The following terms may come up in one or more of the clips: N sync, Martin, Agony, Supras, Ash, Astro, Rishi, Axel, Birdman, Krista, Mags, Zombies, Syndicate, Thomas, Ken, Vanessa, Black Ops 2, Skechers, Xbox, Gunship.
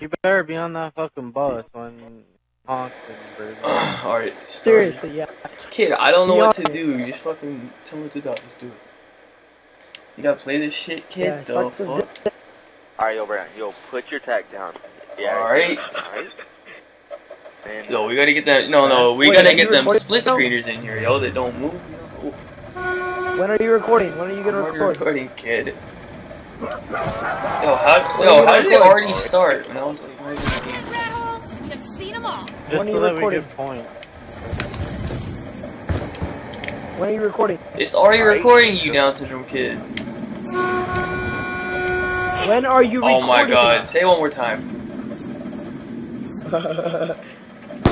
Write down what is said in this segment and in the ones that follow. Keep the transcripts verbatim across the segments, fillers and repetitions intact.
You better be on that fucking bus when honking, baby. Alright. Seriously, yeah. Kid, I don't know what to do. You just fucking tell me what to do. Just do it. You gotta play this shit, kid, yeah, though. Fuck. Alright, yo, Brad. Yo, put your tack down. Yeah. Alright. Alright. Yo, we gotta get that. No, no, we Wait, gotta get them split screeners in here, yo, that don't move. Yo. When are you recording? When are you gonna I'm record? Recording, kid. Yo, how, yo, how did it already start? When I was like, why is it game? We have seen them all. Just when are you recording? Point. When are you recording? It's already right. recording, you Down syndrome kid. When are you recording? Oh my god, say it one more time.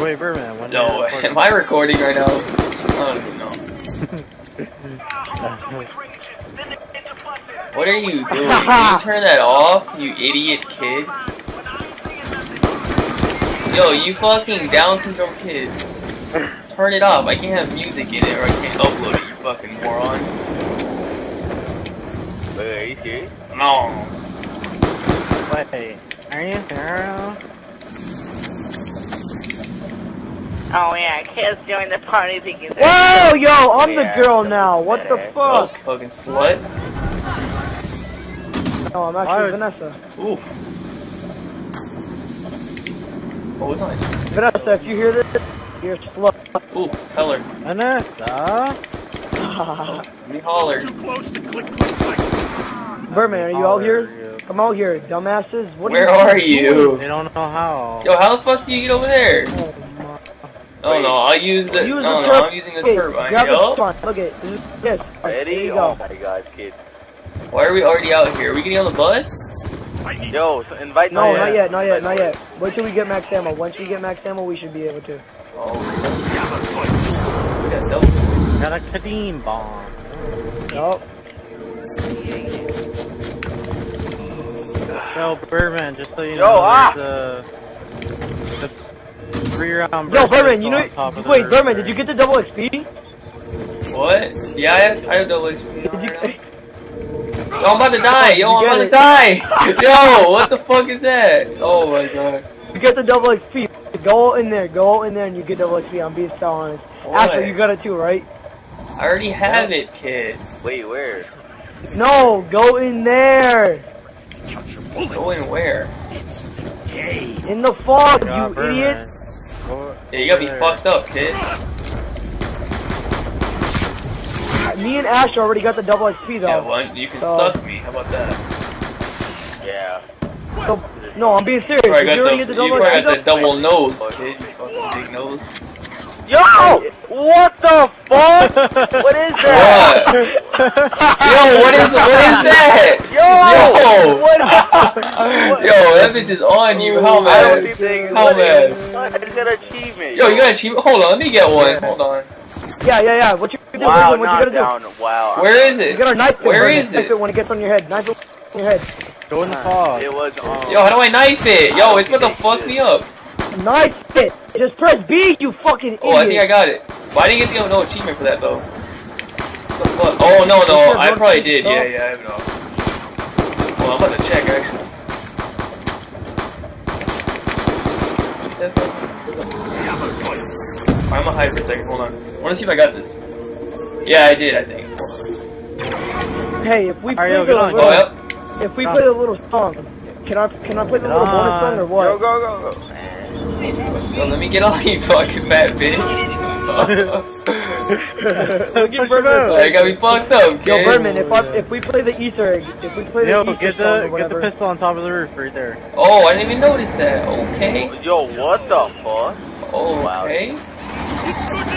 Wait, Birdman, when No, am recording? I recording right now? I don't even know. What are you doing? Can you turn that off, you idiot kid? Yo, you fucking Down syndrome kid. Turn it off. I can't have music in it or I can't upload it, you fucking moron. Wait, are you serious? No. Wait, are you serious? Oh yeah, kids joined the party because Whoa, yo, I'm yeah, the girl now. What the fuck? Oh, fucking slut. No, I'm actually Vanessa. Oof. What was I? Vanessa, if you hear this, you're slow. Ooh, tell her. Vanessa? Oh, let me holler. Too close to click, click, click. Birdman, are you all here? You. Come out here, dumbasses. What Where are you? They don't know how. Yo, how the fuck do you get over there? Oh, my. oh no, I'll use the. Use oh, the no, I'm using the okay, turbine. Yo. The Look at this. Yes. Ready? Oh my god, kid. Why are we already out here? Are we getting on the bus? Yo, so invite No, not yet, not yet, not yet. Wait till we get max ammo. Once we get max ammo, we should be able to. Oh, yeah, nope. Got a Kadeem bomb. Nope. Yo, Birdman, just so you Yo, know, ah! there's a, the three round Yo, Birdman, you know, wait, Birdman, right. did you get the double X P? What? Yeah, I have, I have double X P. Did you, right Yo, I'm about to die! Yo, I'm about it. to die! Yo, what the fuck is that? Oh my god. You get the double X P. Go in there, go in there and you get double X P. I'm being so honest. Axel, you got it too, right? I already have it, kid. Wait, where? No, go in there! Go in where? It's the game. In the fog, oh, you Birdman. idiot! Go, yeah, you gotta be there. fucked up, kid. Me and Ash already got the double X P though. Yeah, well, you can so. suck me. How about that? Yeah. So, no, I'm being serious. You already the, get the double you X P. You got the double nose, kid. You fucking big nose. Yo! What the fuck? What is that? What? Yo, what is what is that? Yo! Yo! What up? Yo, that bitch is on you. How mad? How mad? I just got an achievement. Yo, you got an achievement? Hold on, let me get one. Hold on. Yeah, yeah, yeah. What you do? Wow, what you gotta down. do? Wow. Where is it? You gotta knife it. Where is it? Knife it when it gets on your head. Knife it on your head. Go in the fog. It was on. Yo, how do I knife it? Yo, it's about to fuck me up. Knife it. Just press B, you fucking idiot. Oh, I think I got it. Why didn't you get no achievement for that though? What the fuck? Oh no, no, I probably did. Yeah, yeah, I have it off. Well, I'm about to check actually. I'm gonna hide for a second, hold on. I wanna see if I got this. Yeah, I did, I think. Hey, if we play a little... Oh, yep. If we play a little song, can I, can I play the little uh, bonus song or what? Go, go, go, go. Yo, let me get on, you fucking mad bitch. Don't get burned up. I gotta be fucked up, kid. Yo, Birdman, if, I, if we play the Easter egg, if we play the Yo, Easter get the, get the pistol on top of the roof right there. Oh, I didn't even notice that, okay. Yo, what the fuck? Oh, okay. Wow.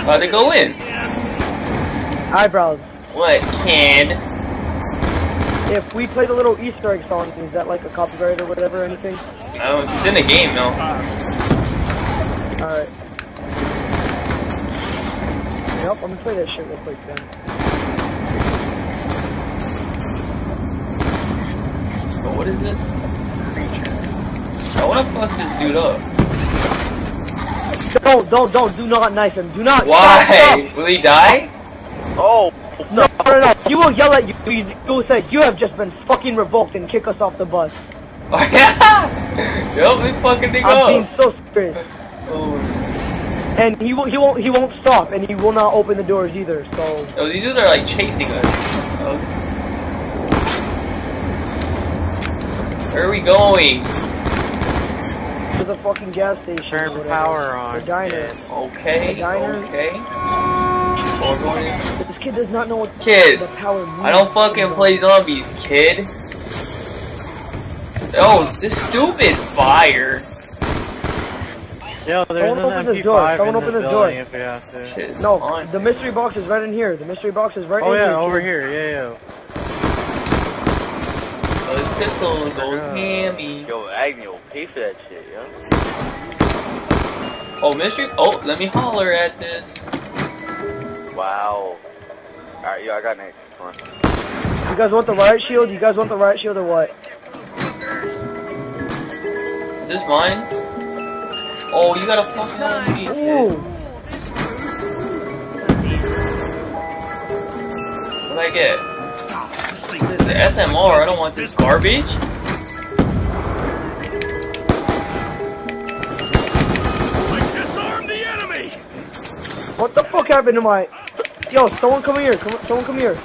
About to go in. Eyebrows. What, kid? If we play the little Easter egg song, is that like a copyright or whatever or anything? No, it's in the game, though. Alright. Nope, I'm gonna play that shit real quick then. But what is this creature? I wanna fuck this dude up. Don't, don't, don't, do not knife him. Do not. Why? Stop. Will he die? Oh. No, no, no. He will yell at you. You will say, you have just been fucking revoked and kick us off the bus. Oh yeah! Yo, this fucking thing up! I'm being so serious. Oh. And he won't, he won't, he won't stop, and he will not open the doors either. So. Yo, these dudes are like chasing us. Oh. Where are we going? To the fucking gas station. Turn power on. The diner. Okay. The diner. Okay. This kid does not know what kid. The power means. I don't fucking play zombies, kid. Oh, this stupid fire! Yo, there's an M P five. Someone open this door. If you have to. Shit, no, honestly. The mystery box is right in here. The mystery box is right. Oh in yeah, here. Over here. Yeah, yeah. Oh, this pistol goes uh, hammy. Yo, Agony will pay for that shit, yo. Oh, mystery. Oh, let me holler at this. Wow. All right, yo, I got next. Come on. You guys want the riot shield? You guys want the riot shield or what? Is this mine? Oh, you gotta fuck that up. What did I get? This is the S M R, I don't want this garbage. Let's disarm the enemy. What the fuck happened to my... Yo, someone come here, come, someone come here.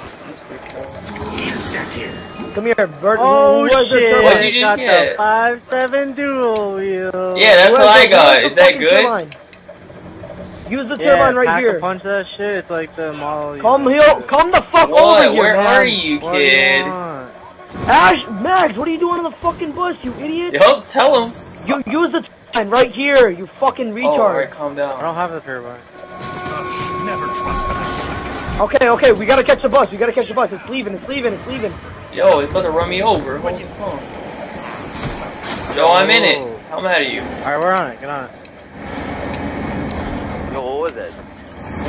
Come here, Bert. Oh shit! What did you just get? five seven dual wheel. Yeah, that's what I got. Is that good? Turbine. Use the turbine yeah, right here. Punch that shit. It's like the model. Come here. Come the fuck what? Over here. Where man. Are you, kid? Ash, Mags, what are you doing on the fucking bus, you idiot? Yup, tell him. You use the turbine right here. You fucking retard. Oh, all right, calm down. I don't have the turbine. Never trust. Okay, okay, we gotta catch the bus. We gotta catch the bus. It's leaving. It's leaving. It's leaving. Yo, it's about to run me over. What you phone? Yo, I'm in it. How mad are you? Alright, we're on it. Get on it. Yo, what was that?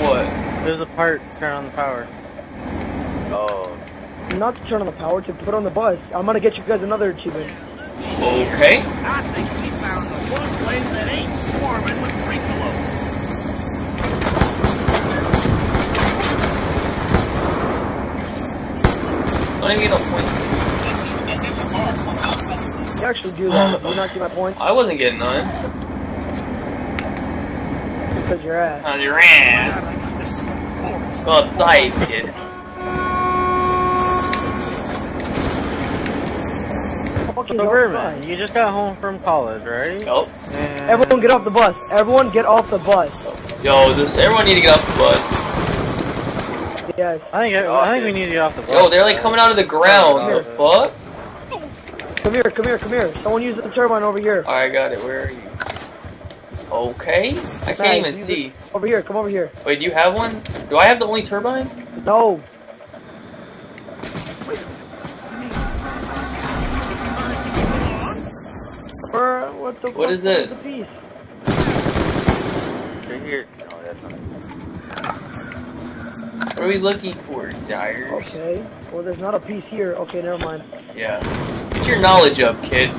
What? There's a part. Turn on the power. Oh. Not to turn on the power, to put on the bus. I'm gonna get you guys another achievement. Okay. I think we found the one place that ain't swarming with Freakalo. I didn't get no points. You actually do that, but you not get my points. I wasn't getting none. Because your ass. On your ass. Go outside, kid. Birdman, you just got home from college, right? Nope. And... Everyone get off the bus. Everyone get off the bus. Yo, this. Everyone need to get off the bus. Yes. I think I, I think we need to get off the bus. Yo, they're like coming out of the ground. What the fuck? Come here, come here, come here. Someone use the turbine over here. All right, got it. Where are you? Okay. I can't nice. even see. Over here. Come over here. Wait, do you have one? Do I have the only turbine? No. Where, what the? What is this? Right here. No, that's not. What are we looking for, Dyers? Okay. Well, there's not a piece here. Okay, never mind. Yeah. Get your knowledge up, kid.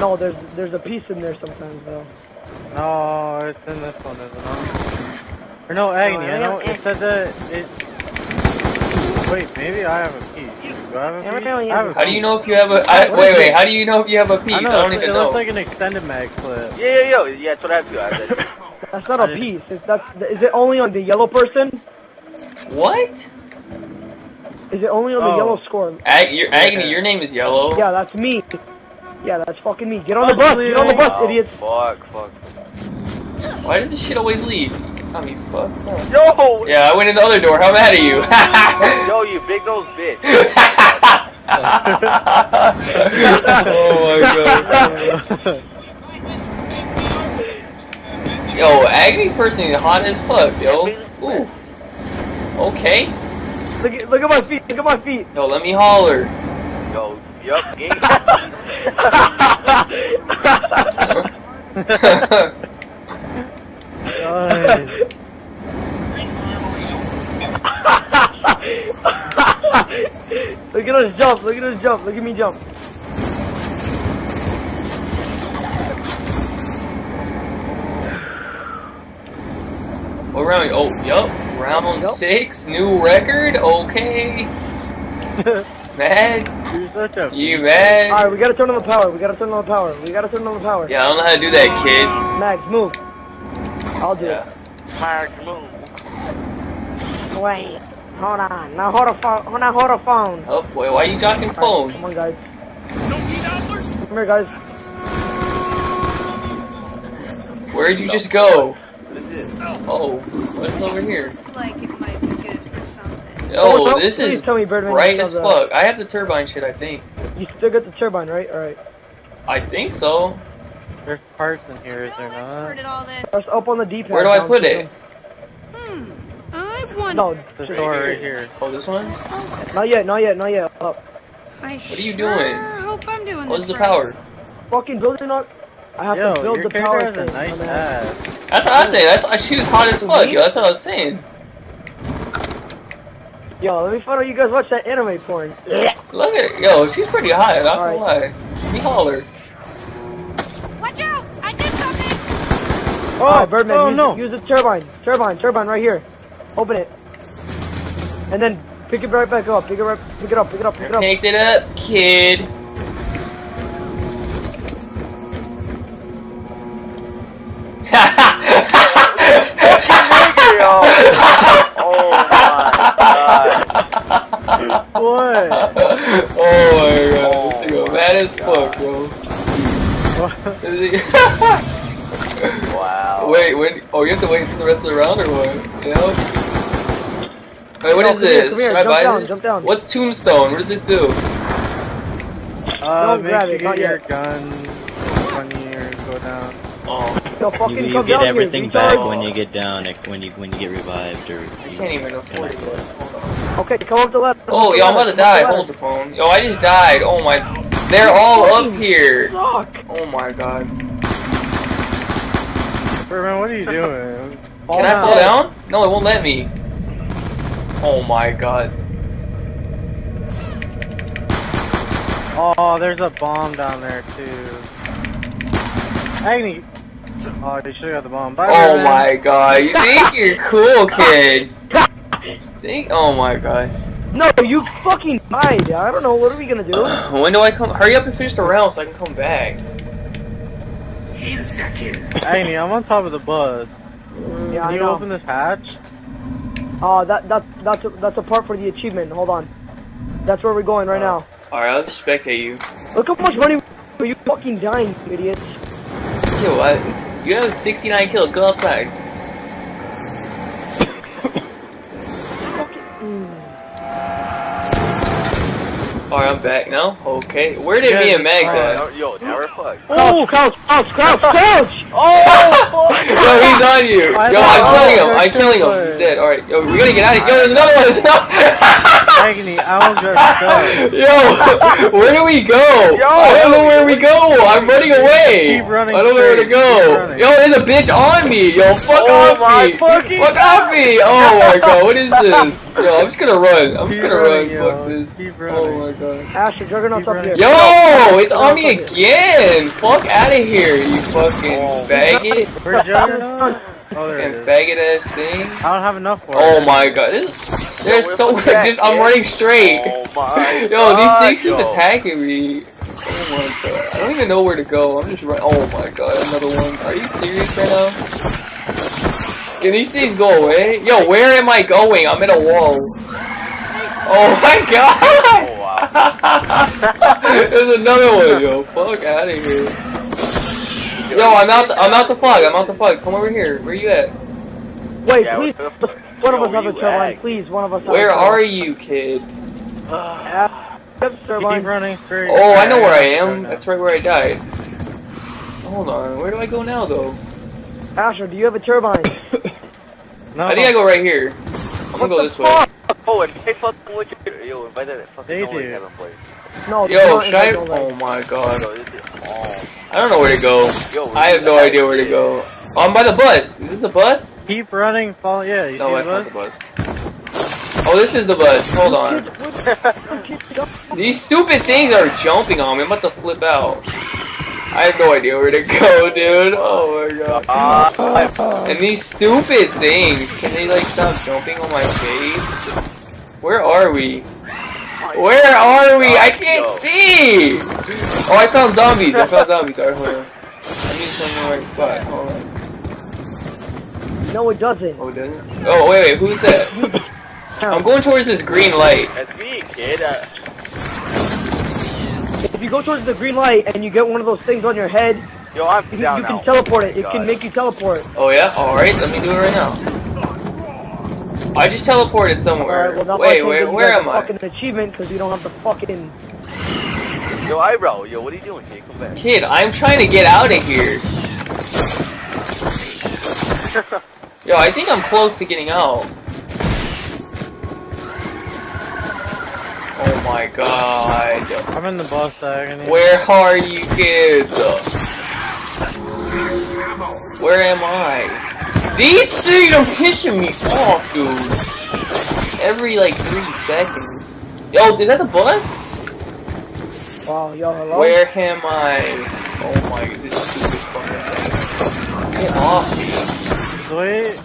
No, there's there's a piece in there sometimes, though. No, oh, it's in this one, isn't it? Or no, Agony. I know it said that it... Wait, maybe I have a piece. Do I have a piece? I have a piece. How do you know if you have a... I... Wait, wait. How do you know if you have a piece? I, know, I don't even know. It looks like an extended mag clip. Yeah, yeah, yo. Yeah, that's what I have to. I have that. That's not a piece. Is, that's, is it only on the yellow person? What? Is it only on oh. the yellow score? Ag your, Agony, yeah. your name is yellow. Yeah, that's me. Yeah, that's fucking me. Get on oh, the bus. Get on the bus, oh, idiots. Fuck, fuck. Why does this shit always leave? I mean, fuck. Yo! Yeah, I went in the other door. How mad are you? Yo, you big nose bitch. Oh my god. Yo, Agony's person is hot as fuck, yo. Ooh. Okay. Look at, look at my feet, look at my feet. Yo, let me holler. Yo, yup, game. Look at us jump, look at us jump, look at me jump. What round? Oh, yup. Round yep. six, new record. Okay. Mad. You mad? Alright, we gotta turn on the power. We gotta turn on the power. We gotta turn on the power. Yeah, I don't know how to do that, kid. Mags, move. I'll do yeah. it. Mags, move. Wait, hold on. Now hold a phone. Now hold a phone. Oh boy, why are you talking phone? Right, come on, guys. Come here, guys. Where'd you just go? Oh, what's over here? Like it might be good for something. Oh, oh this is tell me, Birdman, bright as fuck. I have the turbine shit, I think. You still got the turbine, right? Alright. I think so. There's parts in here, is there not? Press up on the D-pad. Where do I put it? Hmm, I want... No, the door right here. Oh, this one? Not yet, not yet, not yet. Up. I what are you doing? I hope I'm doing What's this the power? Fucking building up. I have yo, to build the power thing. Yo, nice ass. That's what I say. That's I shoot hot as fuck, yo. That's what I was saying. Yo, let me follow you guys watch that anime porn. Look at it. Yo, she's pretty hot. I don't know why. Let me holler. Watch out! I did something! Oh, oh Birdman, oh, use, no. use the turbine. Turbine, turbine right here. Open it. And then pick it right back up. Pick it right, pick it up, pick it up, pick it up. Pick it up, kid. Oh my god. What? Oh my god. This thing was mad as fuck, bro. What? Wow. Wait, when? Oh, you have to wait for the rest of the round or what? You know? Wait, what no, is this? Here, Should I buy down, this? Jump down. What's Tombstone? What does this do? Uh, Don't make sure you get your gun funny or go down. Oh. So you, you get everything here, back oh. when you get down, like when you when you get revived or. You can't even afford it. Okay, come up the left. Oh, yo, I'm about to die. Hold the phone. Yo, I just died. Oh my, they're all up here. Suck. Oh my god. Birdman, what are you doing? Can I fall down? No, it won't let me. Oh my god. Oh, there's a bomb down there too. Agony. Oh, they should have got the bomb. Bye, oh man. My god, you think you're cool, kid? Think? Oh my god. No, you fucking died. I don't know. What are we gonna do? Uh, when do I come? Hurry up and finish the round so I can come back. Amy, I'm on top of the bus. Mm, yeah, can you I know. Open this hatch? Oh, uh, that that that's a, that's a part for the achievement. Hold on. That's where we're going right uh, now. All right, I'll spectate you. Look how much money are you fucking dying, you idiots. Yo, what? You have sixty-nine kills, go outside. Alright, I'm back now. Okay. Where did me and Mag go? Yo, now we're fucked. Oh, crouch, crouch, crouch, crouch! Oh! Yo, he's on you! Yo, I'm killing him, I'm killing him. He's dead. Alright, yo, we're gonna get out of here. Yo, there's another one! There's another one! Agony, I was just yo, where do we go? Yo, I don't know where we go. I'm running away. Keep running I don't know where to go. Yo, there's a bitch on me. Yo, fuck oh off me. Fuck God. Off me. Oh my god, what is this? Yo, I'm just gonna run. I'm just keep gonna running, run. Yo. Fuck this. Keep running. Oh my god. Ash, you're juggernauts up here. Yo, it's on me again. Fuck out of here, you fucking oh. faggot. We're juggernauts. Oh, fucking faggot ass thing. I don't have enough for oh it. My god, this is, there's yo, so much. Just I'm running straight. Oh my yo, god, these things yo. Keep attacking me. Oh my god, I don't even know where to go. I'm just running. Oh my god, another one. Are you serious right now? Can these things go away? Yo, where am I going? I'm in a wall. Oh my god. There's another one, yo. Fuck out of here. Yo, I'm out. The, I'm out the fog. I'm out the fog. Come over here. Where you at? Wait, yeah, please. One of us have a turbine, please. One of us. Where are you, kid? Uh, keep running straight. Oh, I know where I am. That's right where I died. Hold on. Where do I go now, though? Asher, do you have a turbine? No. I think I go right here. I'm gonna go this way. Oh, and they fucking would you? Yo, invite that fucking noise out of place. No. Yo, should I? Oh my god. I don't know where to go. Yo, I have no idea where to go. Oh, I'm by the bus. Is this a bus? Keep running, fall. Yeah, you no, see the bus? Not the bus. Oh, this is the bus. Hold on. These stupid things are jumping on me. I'm about to flip out. I have no idea where to go, dude. Oh my god. Uh, and these stupid things. Can they like stop jumping on my face? Where are we? Where are we? I can't see! Oh, I found zombies! I found zombies. Alright, hold on. I need some more spot. Hold on. No, it doesn't. Oh, it doesn't? Oh, wait, wait. Who's that? I'm going towards this green light. That's me, kid. Uh... If you go towards the green light and you get one of those things on your head, Yo, I'm you, down you can now. teleport it. It God. can make you teleport. Oh, yeah? Alright, let me do it right now. I just teleported somewhere. Right, well, wait, wait, where am I? Fucking achievement because you don't have the fucking. Yo, eyebrow. Yo, what are you doing? Here? Come back. Kid, I'm trying to get out of here. Yo, I think I'm close to getting out. Oh my god. I'm in the boss agony. Where are you, kids? Where am I? These things are pissing me off, dude. Every, like, three seconds. Yo, is that the bus? Wow, yo, hello? Where am I? Oh my, this stupid fucking thing. Get off me. Wait,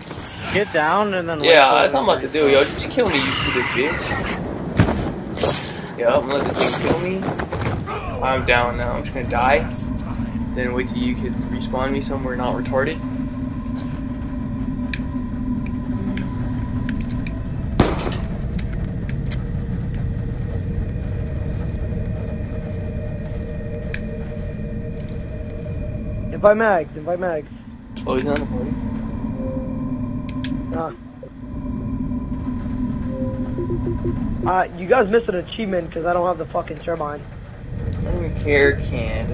get down and then... Yeah, that's what I'm about to do, yo. Just kill me, you stupid bitch. Yo, I'm gonna let the thing kill me. I'm down now. I'm just gonna die. Then wait till you kids respawn me somewhere not retarded. Invite Mags, invite Mags. Oh, he's not in the party? Nah. Uh, you guys missed an achievement because I don't have the fucking turbine. I don't even care, Ken.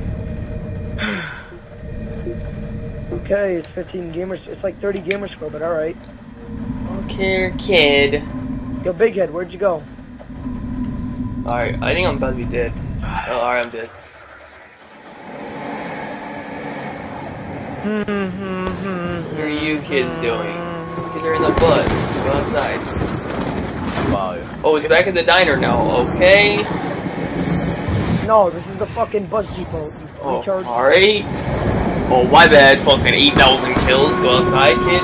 Okay, it's fifteen gamers. It's like thirty gamer score, but alright. I don't care, kid. Yo, Big Head, where'd you go? Alright, I think I'm about to be dead. Oh, alright, I'm dead. What are you kids doing? You kids are in the bus. Go outside. Wow. Oh, it's back at the diner now. Okay. No, this is the fucking bus depot. Oh, sorry. Oh, my bad. Fucking eight thousand kills. Go outside, kid.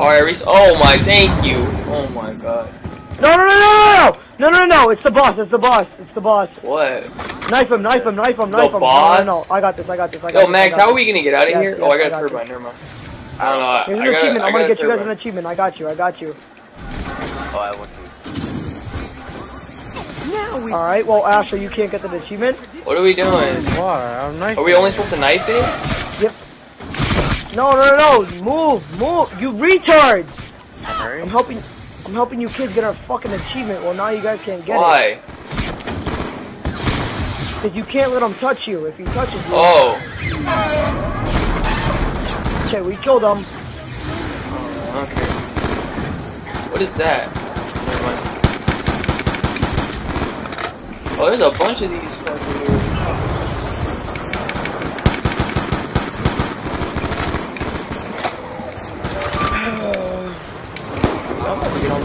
Alright, oh my, thank you. Oh my god. No, no, no, no, no, no, no, no, it's the boss, it's the boss, it's the boss. What? Knife him, knife him, knife him, knife him. The boss? No, no, no, I got this, I got this, I got this. Yo, Max, how are we gonna get out of here? Oh, I got a turbine, never mind. I don't know, I got an achievement, I'm gonna get you guys an achievement, I got you, I got you. Oh, I want to. Alright, well, Ashley, you can't get the achievement. What are we doing? Are we only supposed to knife it? Yep. No, no, no, no, move, move, you retard! I'm helping you. I'm helping you kids get our fucking achievement. Well, now you guys can't get Why? it. Why? Because you can't let them touch you. If he touches you... Oh. Okay, we killed him. Oh, okay. What is that? Oh, there's a bunch of these fucking dudes.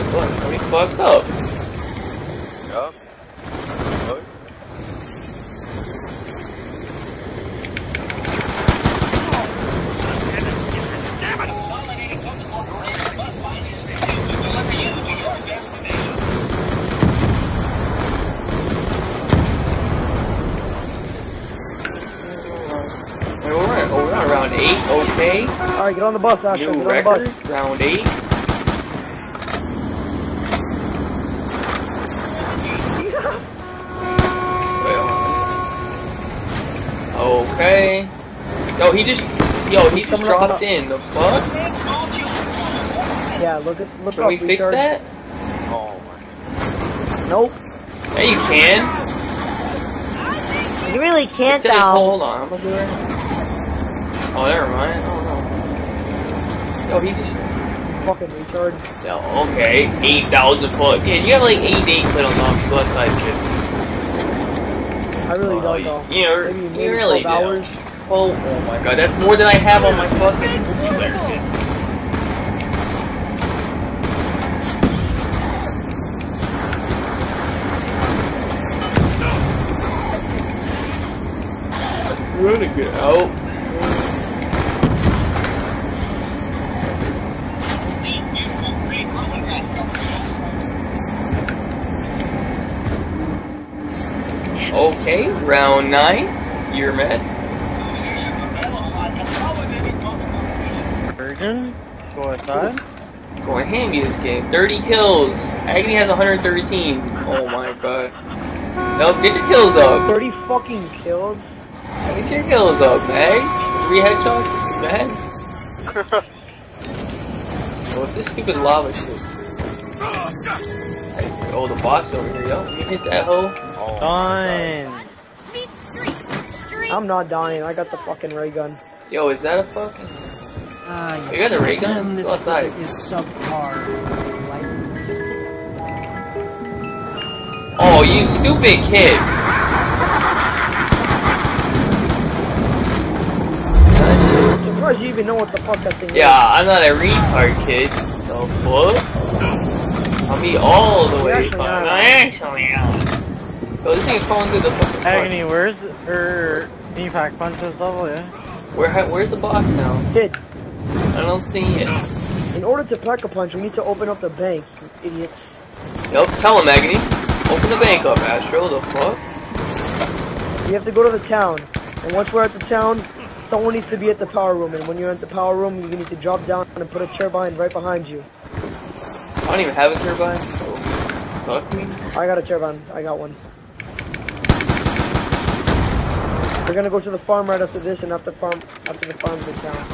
What? We fucked up. Yup. Wait, we're at, oh, we're on round eight, okay? Alright, get on the bus, Astro. New get on the bus. Round eight. Okay. Yo, he just, yo, he just dropped in. The fuck? Yeah, look at, look at. Can we fix that? Oh my. Nope. Yeah, you can. You really can't though. Hold on, I'm gonna do it. Oh, never mind. Oh no. Yo, he just fucking retard. Yo, okay. Eight thousand fuck. Yeah, you have like eight days put on the blood side shit. I really uh, don't know. You, know, you, you really do. Oh, oh my god, that's more than I have on my fucking computer. I'm trying to get out. Okay, round nine. You're mad. Virgin, go aside. Going handy this game. thirty kills. Agony has one hundred thirteen. Oh my god. No, get your kills up. thirty fucking kills. Get your kills up, Mags. Three headshots. Bad. What's this stupid lava shit? Oh, the boss over here, yo. You hit that hole. Oh, done. I'm not dying. I got the fucking ray gun. Yo, is that a fucking? Uh, you got the ray gun? This is subpar. Oh, you stupid kid! I'm surprised you even know what the fuck that thing is. Yeah, I'm not a retard kid. So fuck? I'll be all the way fine. I actually am. Yo, this thing's falling through the fucking Agony, park. Where's the er, impact punch this level, yeah? Where, where's the box now? Kid. I don't see it. In order to pack a punch, we need to open up the bank, you idiots. Yup, tell him, Agony. Open the bank up, Astro, the fuck? You have to go to the town, and once we're at the town, someone needs to be at the power room, and when you're at the power room, you need to drop down and put a turbine right behind you. I don't even have a turbine, so suck me. I got a turbine, I got one. We're gonna go to the farm right after this, and after farm, after the farm's in town.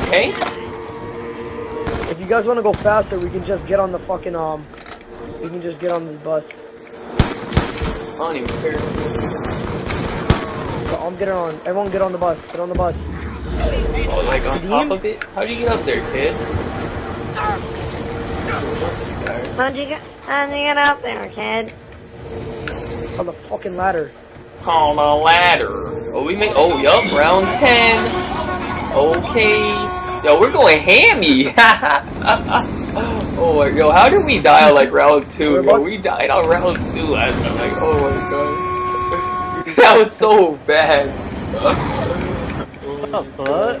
Okay. If you guys wanna go faster, we can just get on the fucking, um... we can just get on this bus. I don't even care. So I'm getting on. Everyone get on the bus. Get on the bus. Oh, like on top of it? How do you get up there, kid? How'd you get, how'd you get up there, kid? On the fucking ladder. On the ladder. Oh, we made. Oh, yup. Round ten. Okay. Yo, we're going hammy. Oh my god, how did we die like round two? Yo, we died on round two last time. Like, oh my god. That was so bad. What the fuck?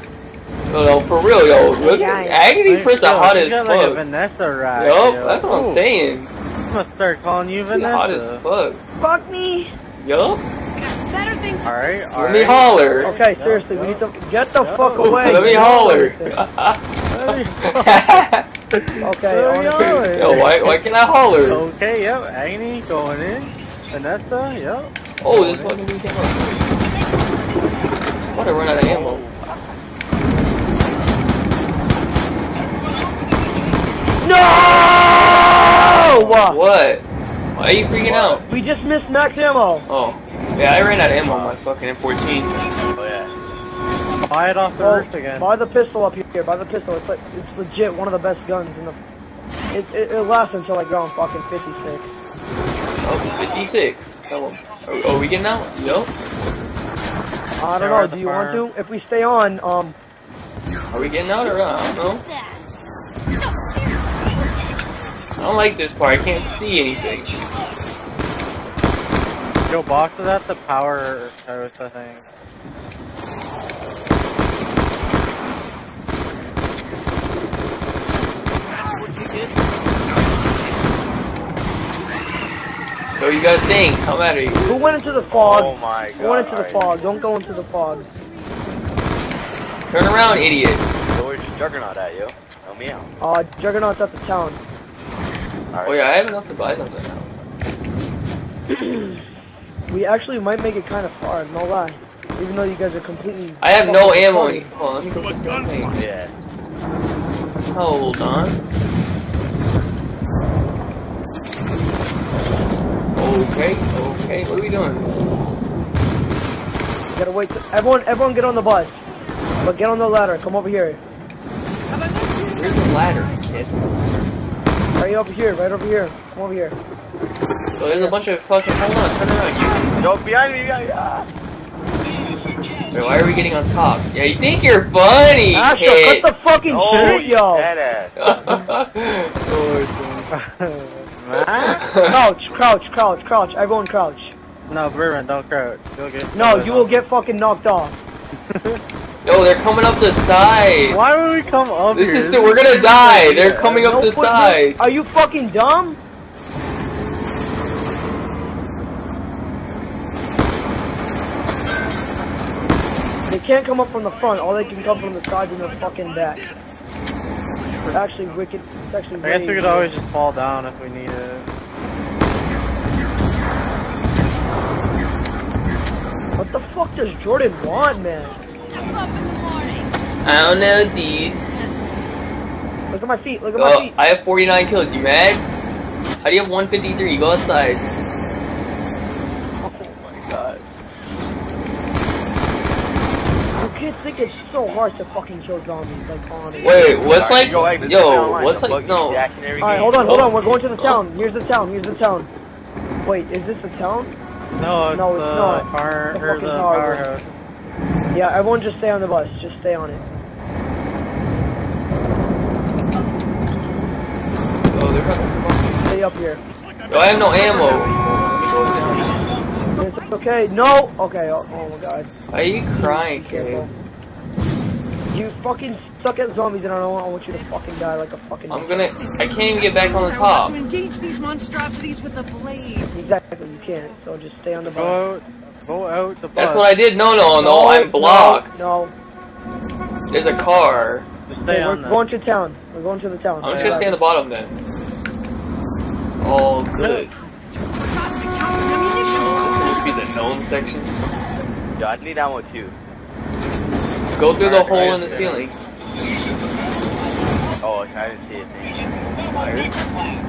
No, no, for real, yo. Look, yeah, Agony Fritz are hot as fuck. Like a Vanessa ride, yup, yo. That's what I'm saying. I'm gonna start calling you Vanessa. Hot as fuck. Fuck me. Yup. Alright, alright. Let me holler. Okay, seriously, we need to get the yo. fuck away. Let me holler. Okay, honestly. Yo, why, why can I holler? Okay, yep, Agony going in. Vanessa, yep. Oh, this fucking dude came up. I'm about to run out of ammo. No! What? Why are you freaking out? We just missed max ammo. Oh. Yeah, I ran out of ammo on my fucking M fourteen. Oh, yeah. Buy it off the earth again. Buy the pistol up here. Buy the pistol. It's like it's legit one of the best guns in the. It it, it lasts until like round fucking fifty-six. Oh, fifty-six. Tell him. Are, are we getting out? Nope. I don't know. Do you want to? If we stay on, um. Are we getting out or not? I don't know. I don't like this part. I can't see anything. Yo, box is at the power house, I think. Yo, you gotta think. How mad are you? Who went into the fog? Oh my god. Who went into the right. fog? Don't go into the fog. Turn around, idiot. So where's Juggernaut at, yo? Help me out. Uh, Juggernaut's at the town. Right. Oh yeah, I have enough to buy something now. We actually might make it kind of far, no lie. Even though you guys are completely... I have no ammo in oh, let me go with guns. Yeah. Hold on. Okay, okay, what are we doing? We gotta wait. Everyone, everyone get on the bus. But get on the ladder. Come over here. Where's the ladder, kid? Right over here, right over here. Come over here. Oh, there's a bunch of fucking... Hold on, turn around. Yo, behind me, behind me. Ah. Wait, why are we getting on top? Yeah, you think you're funny, Astro, kid. Cut the fucking video. Oh, crouch, crouch, crouch, crouch. Everyone crouch. No, Birdman, don't crouch. You'll get no, you will off. get fucking knocked off. Yo, they're coming up the side. Why would we come up this here? Is this we're is gonna die. Idea. They're coming up no the side. Are you fucking dumb? can't come up from the front. All they can come from the sides and the fucking back. It's actually wicked. It's actually I guess we could always just fall down if we need it. What the fuck does Jordan want, man? I don't know, dude. Look at my feet. Look at Yo, my feet. I have forty-nine kills. You mad? How do you have one fifty-three? Go outside. Oh my god. You kids think it's so hard to fucking kill zombies. Like, honestly. Wait, what's like? Yo, yo what's like? No. Alright, hold on, hold on. We're going to the town. Here's the town. Here's the town. Wait, is this the town? No, it's, no, it's uh, not. Fire, it's the or the power house. Yeah, everyone just stay on the bus. Just stay on it. Oh, they're trying to stay up here. Yo, I have no ammo. It's okay. No. Okay. Oh, oh my god. Are you crying, Kay? You fucking suck at zombies, and I don't want you to fucking die like a fucking. I'm gonna. I can't even get back on the top. I want to engage these monstrosities with a blade. Exactly, you can't. So just stay on the bus. Go out the bus. That's what I did. No, no, no. no I'm blocked. No, no. There's a car. Just stay okay, on. We're that. going to town. We're going to the town. I'm just gonna stay on the bottom then. All good. This be the gnome section. Yeah, I'd need ammo too. Go through the hole in the ceiling. Oh, I didn't see it.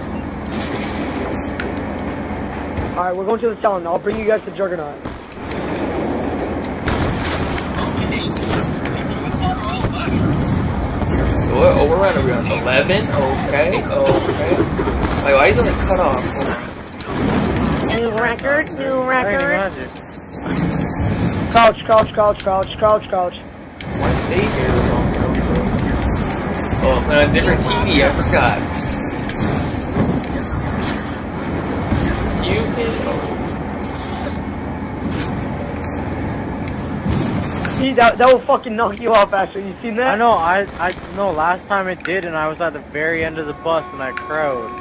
Alright, we're going to the town. I'll bring you guys to Juggernaut. Oh, we're right around eleven? Okay, okay. Wait, why is it on the cutoff? New record, new record. Crouch, crouch, crouch, crouch, crouch, crouch. Oh, on a different T V, I forgot. You can... Oh. See, that, that will fucking knock you off, Astro. You seen that? I know, I, I know, last time it did, and I was at the very end of the bus, and I crowed.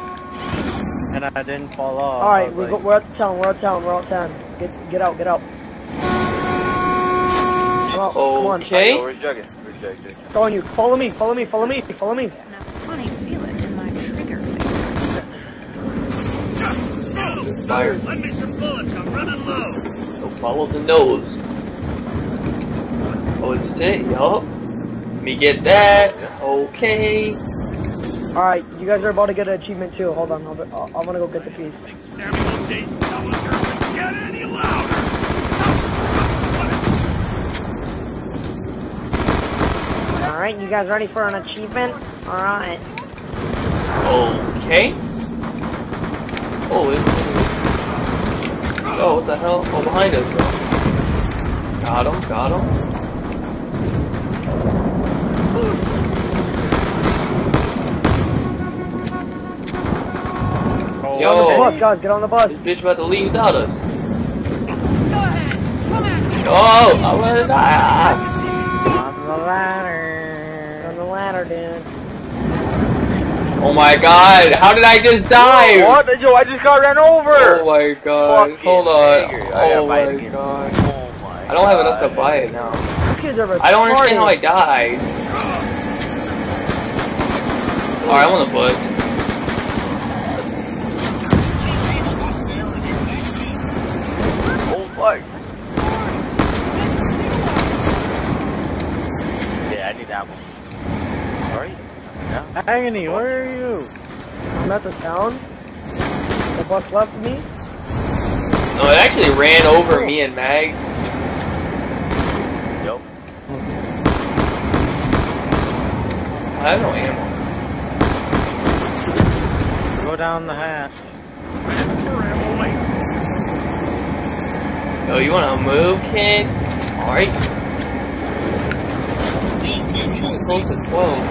And I didn't fall off. Alright, we're, like... we're out of town, we're out of town, we're out of town. Get, get out, get out. Oh, okay. Come on. We're jugging. We're jugging. Throwing you. Follow me. Follow me. Follow me. Follow me. Now, funny feel it in my trigger finger. Fire. Lend me some bullets. I'm running low. So follow the nose. Oh, is it? Yup. Let me get that. Okay. All right, you guys are about to get an achievement too. Hold on. I'll, I'll, I'm gonna go get the piece. Get any louder. Alright, you guys ready for an achievement? Alright. Okay. Oh, it's... Oh, what the hell? Oh, behind us. Got him, got him. Oh, yo, get on the bus, guys, get on the bus. This bitch about to leave without us. Go ahead, come on. Oh, I wanna die. On the ladder. Ladder, dude. Oh my god, how did I just die? Yo, what? Yo, I just got ran over! Oh my god, Fucking hold on. Bigger. Oh my god. It. Oh my I don't god. have enough to buy it now. I don't understand how I died. Alright, I'm on the bus. Oh fuck. Yeah, I need that one. Agony, where are you? I'm at the town. The bus left me. No, it actually ran over me and Mags. Yup. I have no ammo. Go down the hatch. Yo, you wanna move, kid? Alright. I'm close at twelve.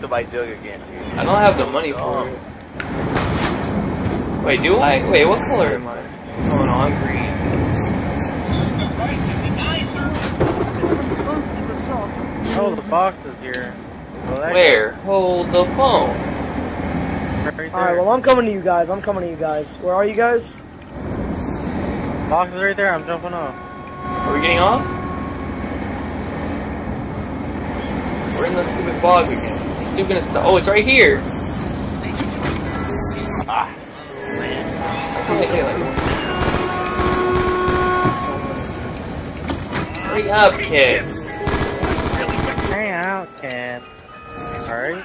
To buy Doug again. Dude. I don't have the money for it. Wait, do I? Wait, what color am I? Oh no, I'm green. Oh, the box is here. Well, where? Goes. Hold the phone. Right Alright, well I'm coming to you guys. I'm coming to you guys. Where are you guys? Box is right there. I'm jumping off. Are we getting off? ring that stupid bug again. Stupid and stuff. Oh, it's right here. Ah, man. Hurry up, kid. Hang out, kid. Alright.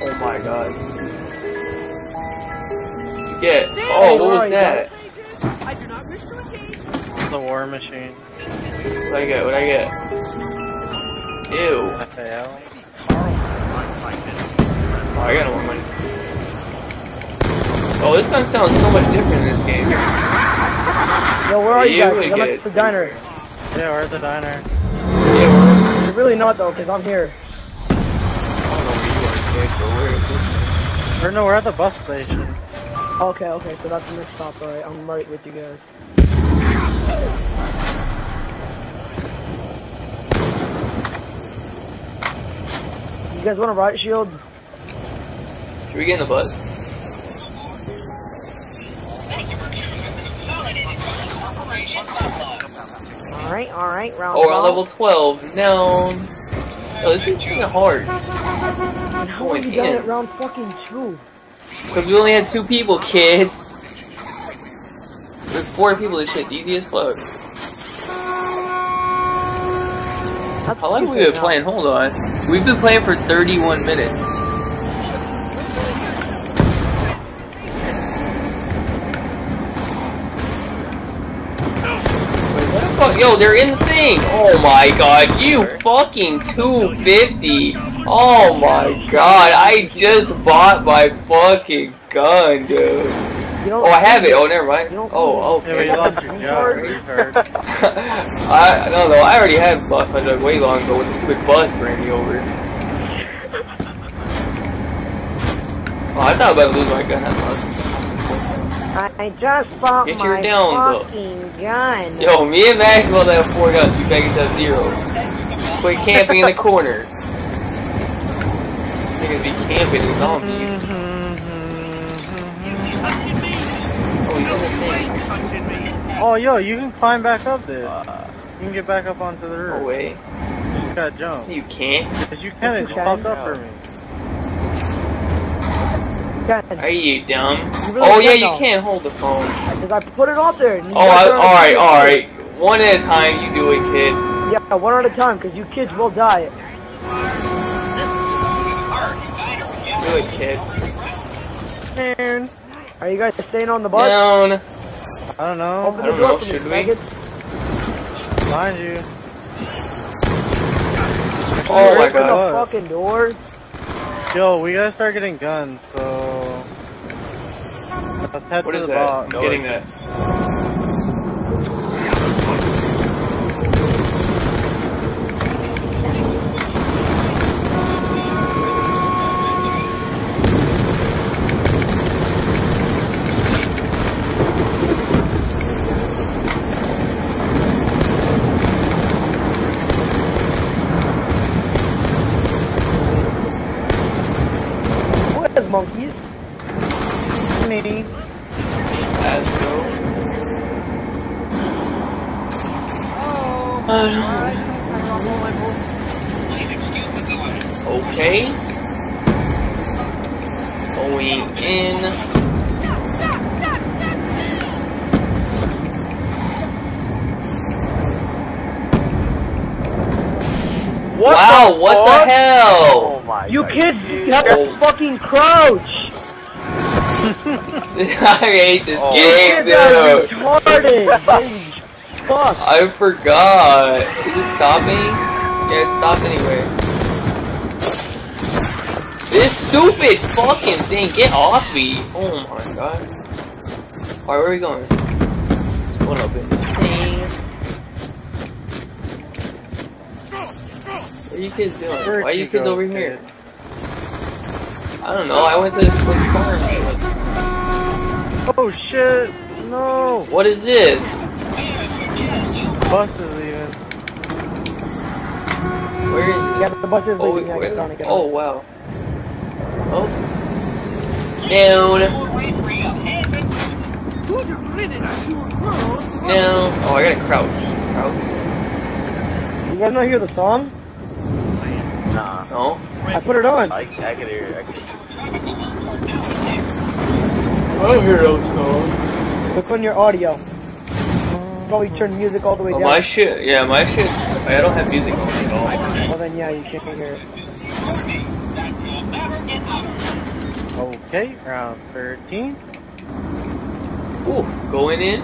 Oh my god. You get. Oh, what was that? I do not wish to engage. The war machine. What I get? What I get? Ew. What the hell? Oh, I got a woman. Oh, this gun sounds so much different in this game. Yo, where are you, you guys? I'm at the diner. Yeah, we're at the diner. Yeah, we're really not though, because I'm here. I don't know where you are, kid, but where? Or no, we're at the bus station. Okay, okay, so that's the next stop, alright. I'm right with you guys. You guys want a riot shield? Should we get in the bus? Alright, alright, round. Oh, we're on level twelve. No. Oh, this is kinda hard. How are you down at round fucking two? Because we only had two people, kid. There's four people, this shit, easy as fuck. How long have we been playing? Hold on. We've been playing for thirty-one minutes. What the fuck? Yo, they're in the thing! Oh my god, you fucking two fifty! Oh my god, I just bought my fucking gun, dude. Oh, I have it. Oh, never mind. Oh, okay. Yeah, you lost your job. I, I don't know. I already had lost my job way long ago when the stupid bus ran me over. Oh, I thought I was about to lose my gun. I, I just bought Get your my downs fucking up. gun. Yo, me and Max both have four guns. You beggars have zero. Quit camping in the corner. Niggas be camping in zombies. Mm-hmm. Oh, yo, you can climb back up there. Uh, you can get back up onto the roof. Oh, wait. You gotta jump. You can't? Because you can, it just popped up for me. Are you dumb? You really oh, yeah, you off. Can hold the phone. Because I put it up there. Oh, alright, alright. One at a time, you do it, kid. Yeah, one at a time, because you kids will die. Do it, kid. Man. Are you guys staying on the bus? Down. I don't know. Open the door for me, maggots. Mind you. Oh my god. Open the fucking door. Yo, we gotta start getting guns, so... Let's head to the box. I'm getting that. Monkeys. Maybe. Astro. Oh. Uh, okay. Going in. What wow! The what fuck? The hell? You kids have to fucking crouch! I hate this oh, game, dude! Retarded. Fuck. I forgot! Did it stop me? Yeah, it stopped anyway. This stupid fucking thing! Get off me! Oh my god. Alright, where are we going? One up in this thing. What are you kids doing? Where Why are you kids over kid? Here? I don't know, I went to this like farm. Oh shit, no! What is this? Bus is leaving. Where is it? Yeah, the bus is oh, leaving. Wait, wait. Oh wow. Oh. Down. Down. Oh, I gotta crouch. Crouch. You guys not hear the song? Nah. No? I put it on. I, I can hear it. I can hear it. I don't hear those songs. Click on your audio. Probably turn music all the way oh, down. My shit, yeah, my shit. I don't have music on at all. Well then, yeah, you can't hear it. Okay, round thirteen. Ooh, going in.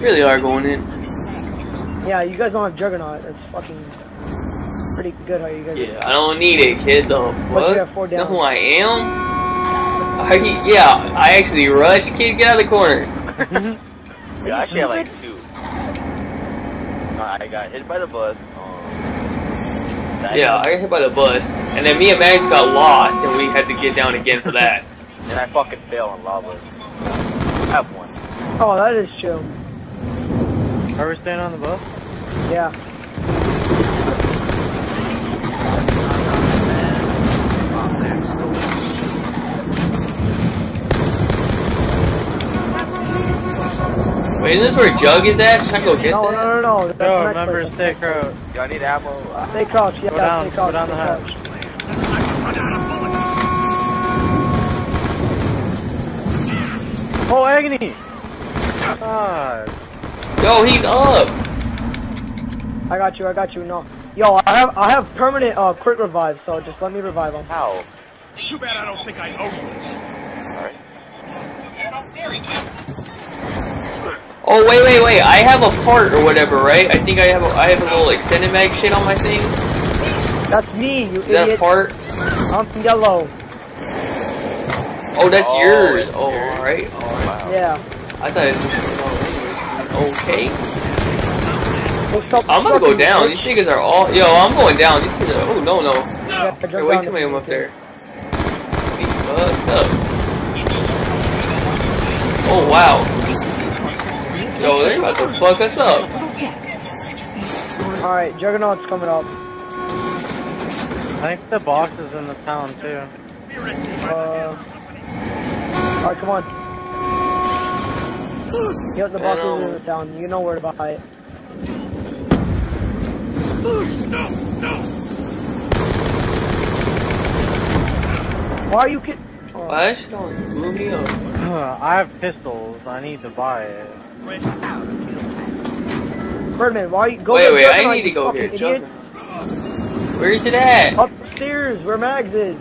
Really are going in. Yeah, you guys don't have Juggernaut. That's fucking pretty good how you guys. Yeah, I don't need it, kid. The fuck? You know who I am? I, yeah, I actually rushed. Kid, get out of the corner. Yeah, I actually had like two. I got hit by the bus. Um, yeah, I got hit by the bus, and then me and Mags got lost, and we had to get down again for that. And I fucking fell on lava. I have one. Oh, that is chill. Are we staying on the bus? Yeah. Wait, is this where Jug is at? Should I go get no, that? No, no, no, no. No, remember, stay crouch. Y'all need ammo. Stay crouch, yeah, go down, stay crouch. Go down the hatch. Oh, Agony! God. Yo, he's up! I got you, I got you, no. Yo, I have I have permanent uh, quick revive, so just let me revive him. How? Too bad I don't think I know you. Alright. Oh wait wait wait! I have a part or whatever, right? I think I have a, I have a little extended mag shit on my thing. That's me, you Is idiot. That part? I'm yellow. Oh, that's oh, yours. Oh, all right. Oh, wow. Yeah. I thought it was okay. Well, I'm gonna go down. Bitch. These niggas are all. Yo, I'm going down. These niggas are. Oh no no. Yeah, hey, wait, somebody come up there. He fucked up. Oh wow. Yo, they're about to fuck us up. Alright, Juggernaut's coming up. I think the box is in the town, too. Uh, Alright, come on. Yep, the box is in the town. You know where to buy it. No, no. Why are you kidding? Oh. Why is she going to move me up? I have pistols. I need to buy it. Birdman, why are you go? Wait, wait, I need to go here. Jump. Where is it at? Upstairs, where Mags is.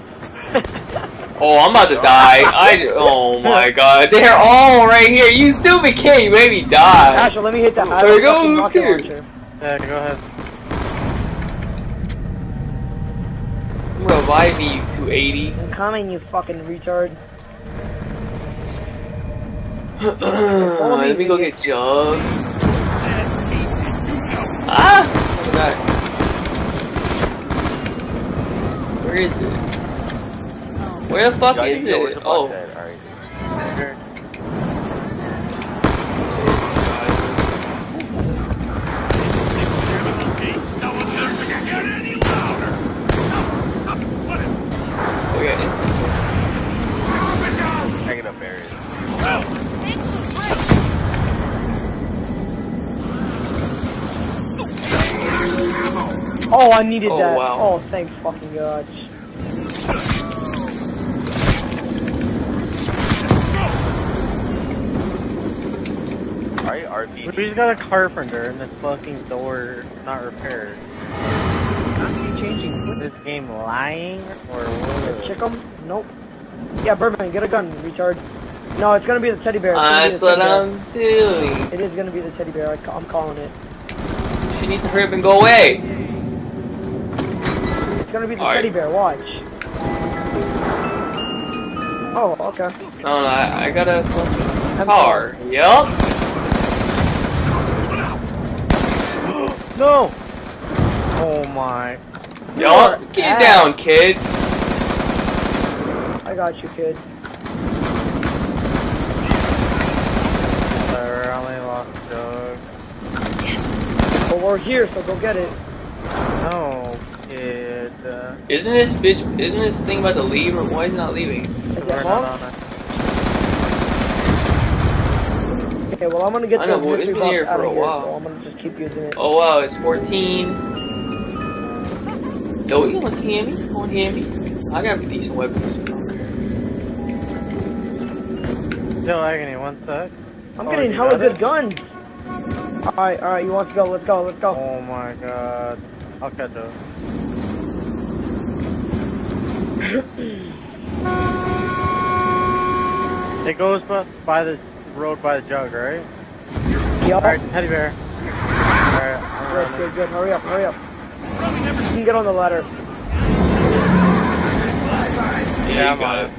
Oh, I'm about to die. I oh my god, they're all right here. You stupid kid, you made me die. Asher, let me hit that. There we go. Here. Yeah, go ahead. I'm reviving you, two eighty. I'm coming, you fucking retard. Oh, let me go get Jug. Ah! Where is it? Where the fuck is it? Oh. Okay. I get up there. Oh, I needed oh, that. Wow. Oh, thank fucking God. Alright, R P G. We've got a carpenter and the fucking door not repaired. Are you changing? Is this game lying or what? Check them? Nope. Yeah, Birdman, get a gun, retard. No, it's gonna be the teddy bear. That's what I'm doing. It is gonna be the teddy bear. I, I'm calling it. She needs to hurry up and go away. It's gonna be the All teddy right. bear. Watch. Oh, okay. No, no, I, I got a fucking car. Yup. No. Oh my. Yup. Get down, kid. I got you, kid. Well, we're here, so go get it. No, kid. Uh... Isn't this bitch? Isn't this thing about to leave? Or why is it not leaving? Is it not on it. Okay, well, I'm gonna get I know, well, it's been here for a while. Here, so I'm gonna just keep using it. Oh, wow, it's fourteen. Yo, you want hammy? You want hammy? I got decent weapons. No, Agony, one sec. I'm oh, getting hella good guns. Alright, alright, you want to go? Let's go, let's go. Oh my god. I'll catch up. It goes by the road by the jug, right? Yep. Alright, teddy bear. Alright, good, good, good. Hurry up, hurry up. You can get on the ladder. Yeah, I'm on it.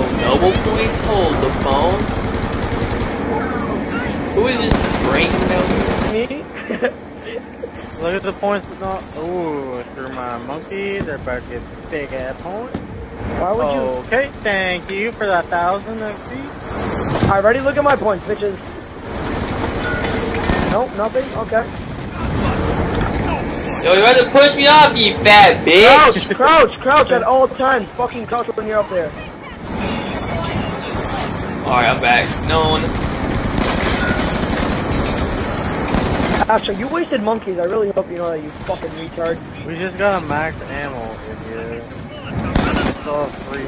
Oh, noble points hold the phone. Who is this brain down here? Look at the points. Not. Ooh, through my monkey, they're about to get big ass points. Why would you? Okay, thank you for that thousand X P. I already look at my points, bitches. Nope, nothing. Okay. Yo, you're about to push me off, you fat bitch! Crouch, crouch, crouch at all times. Fucking crouch when you're up there. Alright, I'm back. Known. Astro, you wasted monkeys. I really hope you know that, you fucking retard. We just got a max ammo in here. I still have three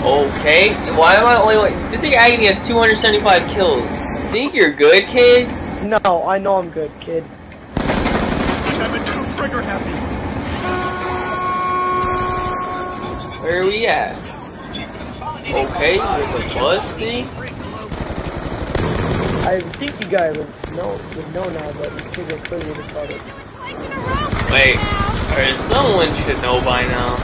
Okay, why am I only like this thing? Agony has two hundred seventy-five kills. Think you're good, kid? No, I know I'm good, kid. Seven, two, trigger happy. Where are we at? Okay, with the bus thing. I think you guys would know would know now, but you kids are clearly retarded. Wait, or someone should know by now.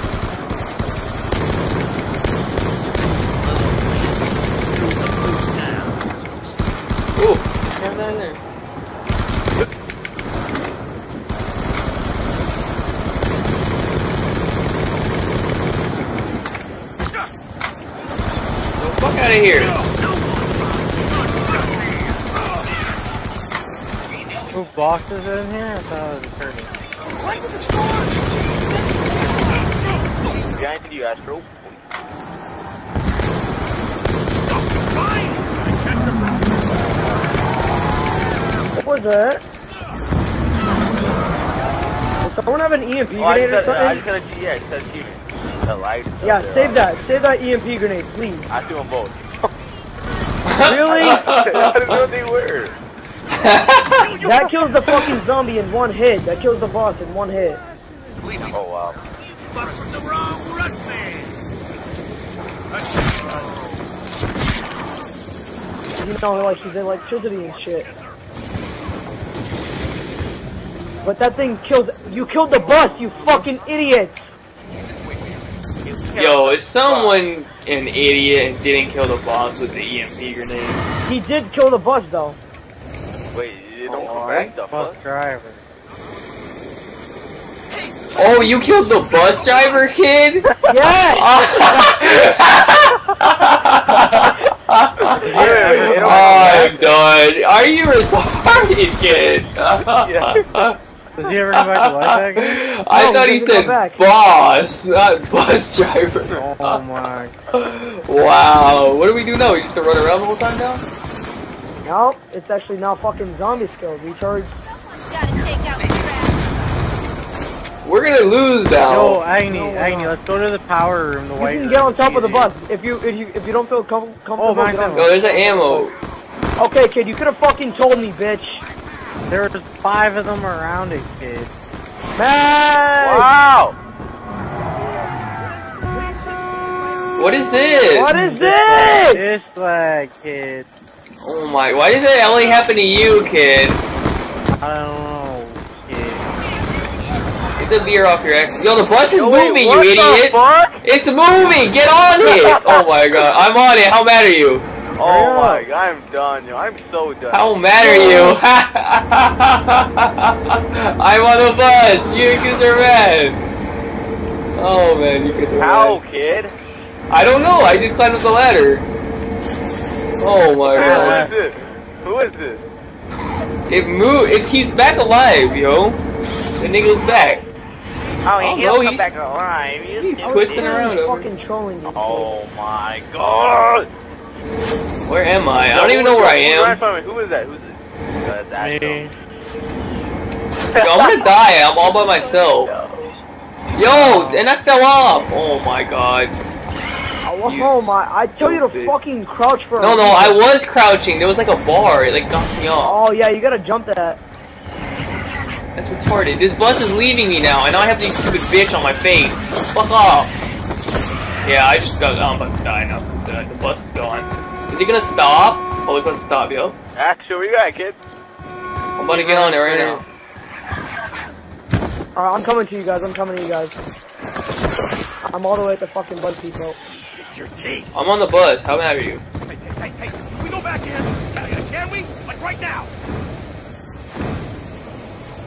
Down there. Go fuck out of here. Who boxes in here? I thought it was a turkey. Giant to you, Astro. What was that? Does someone have an E M P oh, grenade said, or something? I just got a, yeah, it says human. Yeah, there, save that. Save that E M P grenade, please. I threw them both. Really? How did know they were? That kills the fucking zombie in one hit. That kills the boss in one hit. Oh, wow. You know, like, she's electricity and shit. But that thing killed. You killed the bus, you fucking idiot! Yo, is someone an idiot and didn't kill the boss with the E M P grenade? He did kill the bus, though. Wait, you don't oh, right? the bus driver. Oh, you killed the bus driver, kid? Yes! Oh, I'm done. Are you retarded, kid? Yeah. Does he ever come back to life again? I no, thought he said boss, not bus driver. Oh my. Wow. What do we do now? We just have to run around the whole time now? No, it's actually now fucking zombie skills. Recharge. Someone's gotta take out the trash. We're gonna lose now. Yo, Agony, no, Agony, let's go to the power room. The you white can get on top easy. of the bus if you if you if you don't feel com comfortable. Oh my god. Yo, there's an ammo. Okay, kid, you could have fucking told me, bitch. There were just five of them around it, kid. Mags! Wow! What is this? What is this? This flag, kid. Oh my, why does that only happen to you, kid? I don't know, kid. Get the beer off your ass. Yo, the bus is Yo, moving, wait, you idiot! Fuck? It's moving! Get on it! Oh my god, I'm on it, how mad are you? Oh my god, I'm done, yo. I'm so done. How mad are you? I'm on the bus. You guys are mad. Oh man, you guys are mad. How, kid? I don't know. I just climbed up the ladder. Oh my god. Who is this? Who is this? It moved. It, he's back alive, yo. The nigga's back. Oh, he oh he'll no, come he's, back alive. He's, he's, he's twisting around over. Oh my god! Where am I? I don't even know where I am. Who is that? Who's this? That hey. Yo, I'm gonna die. I'm all by myself. Yo, and I fell off. Oh my god. You oh my! I tell you to fucking crouch for. No, a no, I was crouching. There was like a bar. It like knocked me off. Oh yeah, you gotta jump that. That's retarded. This bus is leaving me now, and now I have this stupid bitch on my face. Fuck off. Yeah, I just got. I'm about to die now. The, the bus is gone. Is it gonna stop? Oh, it's gonna stop, yo. Axel, where you at, kid? I'm about to get on it right now. Alright, I'm coming to you guys. I'm coming to you guys. I'm all the way at the fucking bus depot. Your teeth. I'm on the bus. How mad are you? Hey, hey, hey, hey. Can we go back in? Can we? Like right now?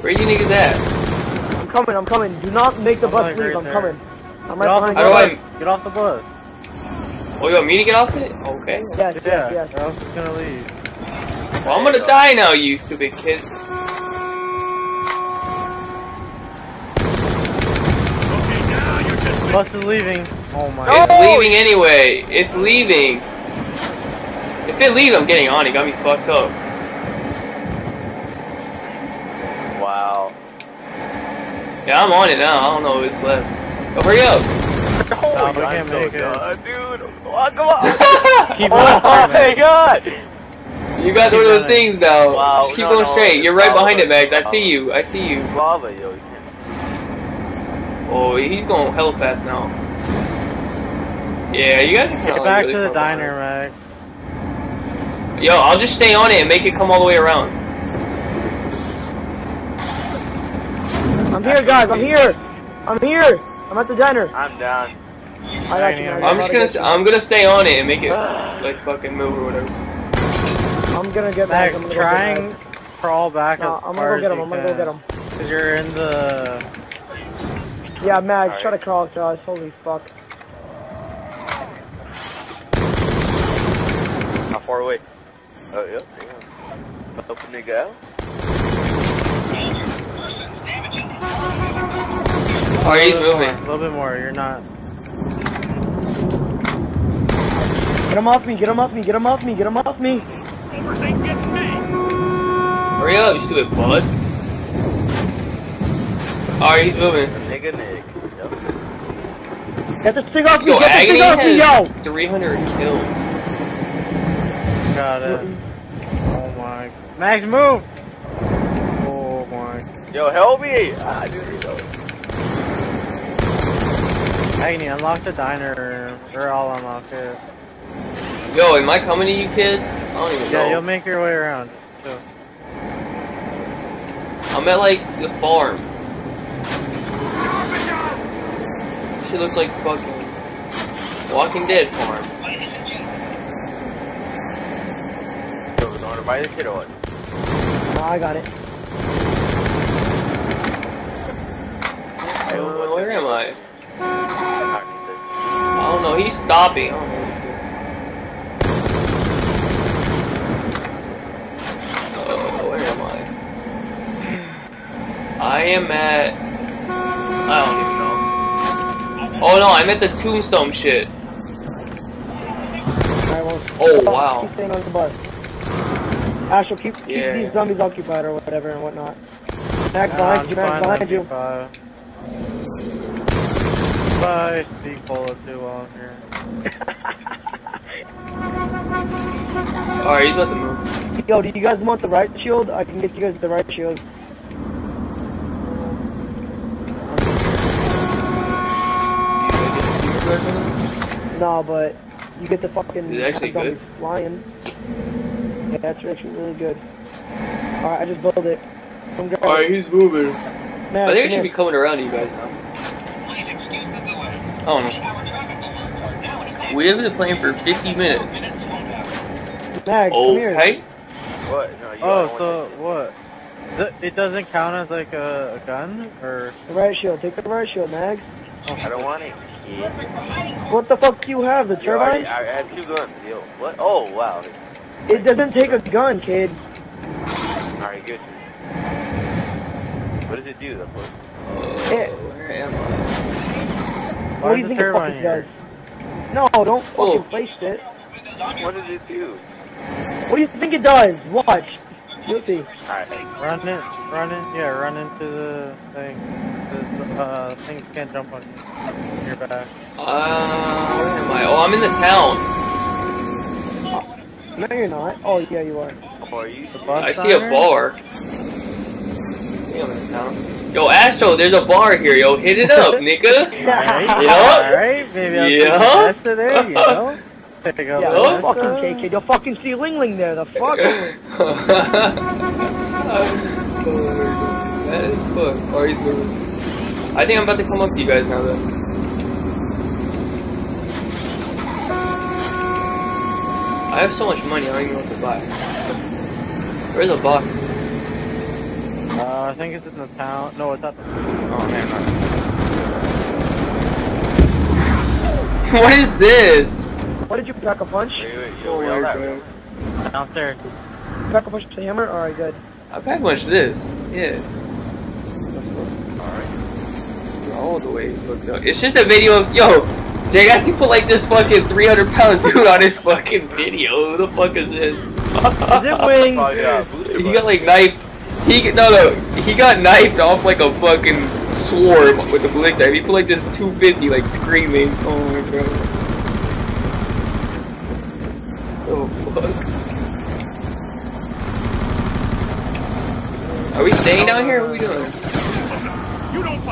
Where you niggas at? I'm coming. I'm coming. Do not make the I'm bus leave. Right I'm there. coming. I'm get right behind you. How do I get off the bus? Oh, you want me to get off it? Okay. Yes, yes, yeah. Yes. Or else it's gonna leave. Well, I'm gonna go. die now, you stupid kid. The bus is leaving. Oh my god. It's leaving anyway. It's leaving. If it leaves, I'm getting on. It got me fucked up. Wow. Yeah, I'm on it now. I don't know what's left. Oh, hurry up. Oh my god, I'm so done. Dude, walk up. Keep going straight, man. Oh my god. You got one of the things now. Wow. Just keep no, going no, straight. You're right behind it, Mags. I see you. I see you. Lava, yo. Oh, he's going hell fast now. Yeah, you guys can get back really to the diner, right? Yo, I'll just stay on it and make it come all the way around. I'm here, guys. I'm here. I'm here. I'm at the diner. I'm down. I I'm just gonna. I'm gonna stay on it and make it like fucking move or whatever. I'm gonna get back. I'm trying to crawl back. No, I'm gonna go get him. I'm gonna go get him. Cause you're in the. Yeah, Mags, right. Try to crawl across. Holy fuck. How far away? Oh, yep. Yeah. Open the go. Oh, he's moving. A little bit more. You're not. Get him off me. Get him off me. Get him off me. Get him off me. Hurry up, you stupid bud. Alright, he's moving. Nigga, nigga. Get the stick off me! Yo, Get Agony the stick off me, yo! three hundred kills. Got it. Oh my. Max, move! Oh my. Yo, help me! Ah, dude, he's over. Agony, unlock the diner. They're all unlocked here. Yo, am I coming to you, kid? I don't even yeah, know. Yeah, you'll make your way around. So. I'm at, like, the farm. She looks like fucking Walking Dead farm. Yo, we're going to buy the kid on. Oh, I got it. Hey, well, where am I? I don't know, he's stopping. I don't know what he's doing. Oh, where am I? I am at... I don't even know. Oh no, I meant the tombstone shit. Oh wow. Keep staying on the bus. Ash, keep, keep yeah. these zombies occupied or whatever and whatnot. Max behind you, Max behind you. Bye, Steve Polo too long here. Alright, he's about to move. Yo, do you guys want the right shield? I can get you guys the right shield. No, but you get the fucking is it actually good? Flying. Yeah, that's actually really good. Alright, I just build it. Alright, he's moving. Man, I think I should be coming around to you guys now. Please excuse the delay. I don't know. We have been playing for fifty minutes. Mags, okay. Come here. What? No, you oh, so to... what? It doesn't count as like a, a gun, or the riot shield. Take the riot shield, Mags. Oh, I don't want it. What the fuck do you have? The turbine? I have two guns. Yo, what? Oh wow. It doesn't take a gun, kid. Alright, good. What does it do, that boy? It. Where am I? What do you think it fucking does? No, don't fucking place it. What does it do? What do you think it does? Watch. You'll see. Alright. Run it. Run it. Yeah, run into the thing. The, uh, things can't jump on you. You're back. Uh, where am I? Oh, I'm in the town. Oh. No, you're not. Oh, yeah, you are. Oh, are you I see a bar. I think I'm in the town. Yo, Astro, there's a bar here, yo. Hit it up, nigga. Alright, yeah. Alright, maybe I'll yeah. take Vanessa there, you know. There you go, yeah, Vanessa. Fucking K K, you'll fucking see Ling Ling there, the fuck. That is fucked. Are you doing? I think I'm about to come up to you guys now, though. I have so much money, I don't even know what to buy. Where's a box? Uh, I think it's in the town. No, it's not. The oh, man. No. What is this? What did you pack a punch? Wait, wait, yo, where are you going? Downstairs. Pack a punch to the hammer? Alright, good. I pack much this. Yeah. Alright. All the way. It's just a video of. Yo! Jake, I see put like this fucking three hundred pound dude on his fucking video. Who the fuck is this? Is it wings? Oh, yeah. He got like knifed. He no no he got knifed off like a fucking swarm with the blink knife. He put like this two fifty like screaming. Oh my god. Oh fuck. Are we staying down here? What are we doing?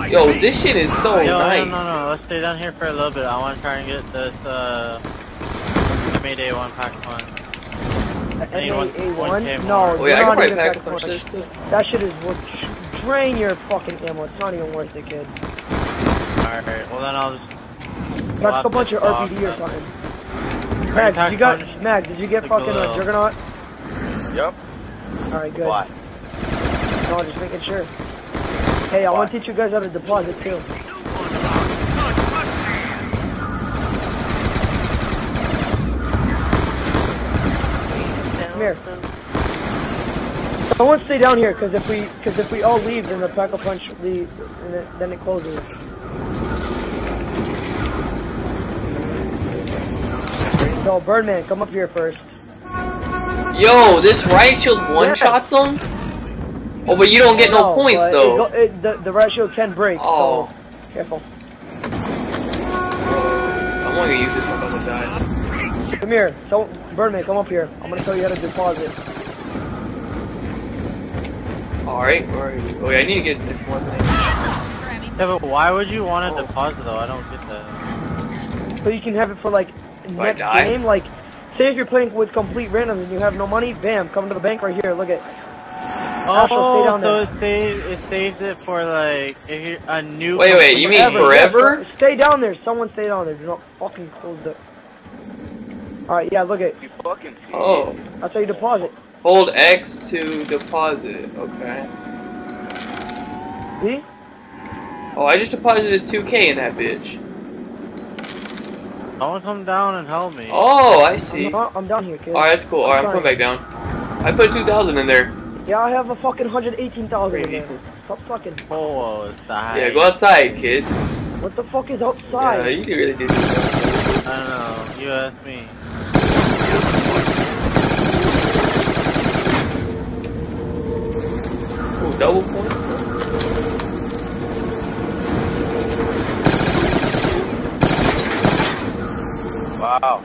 Yo, this shit is so Yo, nice. No no no, let's stay down here for a little bit. I wanna try and get this uh Mayday one pack one. A one? No, oh, yeah, I can even pack punch. That shit is worth. Drain your fucking ammo. It's not even worth it, kid. Alright, well then I'll just. That's a bunch of R P D or something. Mag, you got Mag? Did you get fucking a juggernaut? Yep. Alright, good. Why? No, just making sure. Hey, I want to teach you guys how to deposit too. Here. I won't stay down here because if we because if we all leave, then the pack a punch leaves and it, then it closes. So Birdman, come up here first. Yo, this riot shield one yeah. shots him. Oh, but you don't get no, no points though. It go, it, the the riot shield can break. Oh, so careful. I'm gonna use this one double die. Come here, so Birdman, come up here. I'm gonna show you how to deposit. Alright, alright. Oh yeah, I need to get this one thing. Yeah, but why would you want to oh. deposit though? I don't get that. So you can have it for like next game, like say if you're playing with complete randoms and you have no money, bam, come to the bank right here, look at Oh, oh stay down so it, save, it saves it for like if you're a new Wait, wait, you mean forever? Yeah, so stay down there, someone stay down there, do not fucking close the Alright, yeah, look at it. Oh. That's how you deposit. Hold X to deposit, okay. See? Oh, I just deposited two K in that bitch. I want to come down and help me. Oh, I see. I'm, I'm down here, kid. Alright, that's cool. Alright, I'm coming back down. I put two thousand in there. Yeah, I have a fucking one hundred eighteen thousand in there. Stop fucking. Oh, outside. Yeah, go outside, kid. What the fuck is outside? Yeah, you really did this. I don't know. You asked me. Ooh, double point. Wow.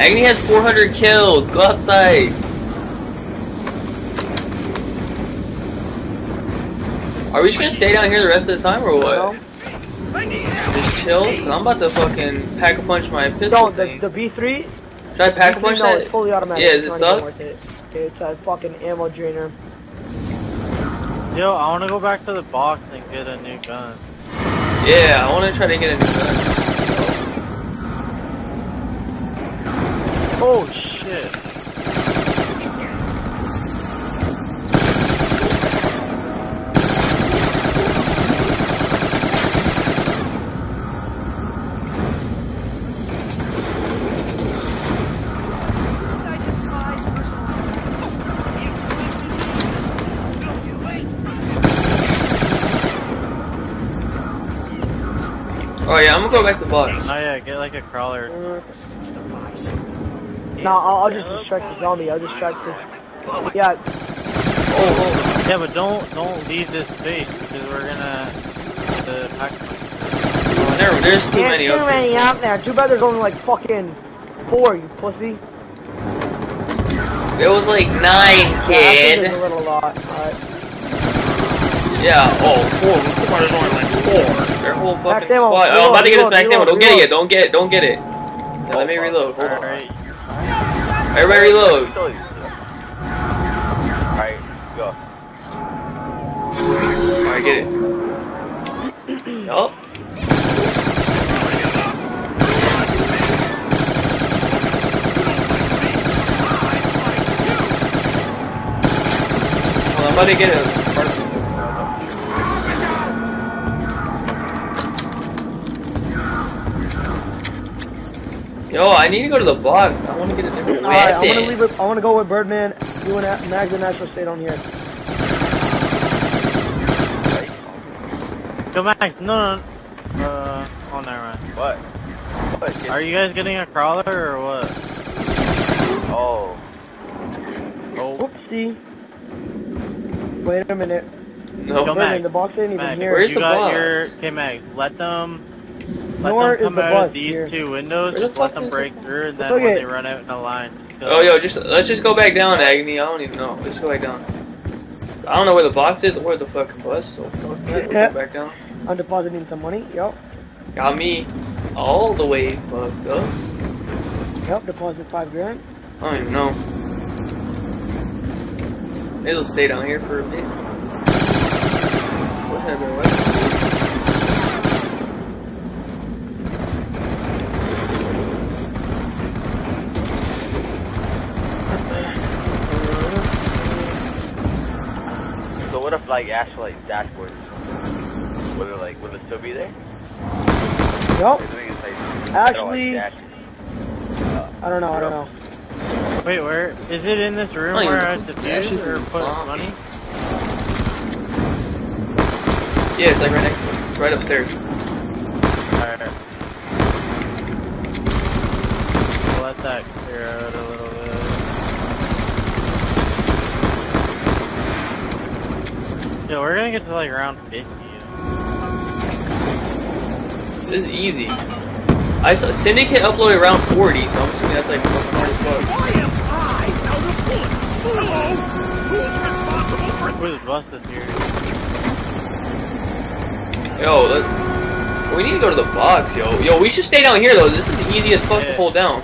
Agony has four hundred kills. Go outside. Are we just gonna stay down here the rest of the time or what? Just chill? Cause I'm about to fucking pack a punch my pistol. No, the, the B three? Should I pack a punch that? No, it's fully automatic. Yeah, does it suck? Okay, it's a fucking ammo drainer. Yo, I wanna go back to the box and get a new gun. Yeah, I wanna try to get a new gun. Oh shit. Oh yeah, I'm gonna go back to the box. Oh yeah, get like a crawler. Mm. No, I'll, I'll just distract the zombie. I'll distract this. Yeah. Oh, oh. Yeah, but don't don't leave this space because we're gonna the pack. Oh, there, there's too there's many. Too up many there. out there. Too bad there's only like fucking four, you pussy. It was like nine, kid. Yeah, a little lot. All right. Yeah, oh, four. We took out another like four. Their whole fucking squad. Reload, oh, I'm about to get this max ammo. Don't reload. get it. Don't get it. Don't get it. Yeah, let me reload. Hold on. Right. Everybody reload. Alright, go. Alright, get it. Yup. Well, I'm about to get it. Yo, I need to go to the box. I want to get a different All right, I want to leave with, I want to go with Birdman. You and Mags and Astro stay down here. Go Mags. No, no. Uh, oh, never mind. What? What? Are you guys getting a crawler or what? Oh. Oh. Oopsie. Wait a minute. No. Go Birdman, the box ain't Mags. even here. Where's you the box? Your... Okay, Mags. Let them. Let Nor them come out of these here. two windows, just let them break through, and then okay. when they run out in a line. Oh, yo, just let's just go back down, Agony. I don't even know. Let's go back down. I don't know where the box is, where the fucking bus. So fuck that. We'll go back down. I'm depositing some money. Yep. Got me all the way fucked up. Yep. Deposit five grand. I don't even know. It'll stay down here for a bit. Whatever. What? What if like Ashley's like, dashboard or something? Would it like would it still be there? Nope. Actually, I don't know, I don't know. Wait, where is it in this room where I have to do or put money? Yeah, it's like right next to it. Right upstairs. Alright. I'll let that clear out a little bit. Yo, we're gonna get to like around fifty. This is easy. I saw Syndicate uploaded around forty, so I'm assuming that's like fucking hard as fuck. Why am I now the fool? Hello? Who's responsible for this here? Yo, let's... we need to go to the box, yo. Yo, we should stay down here though. This is easy as fuck yeah. to pull down.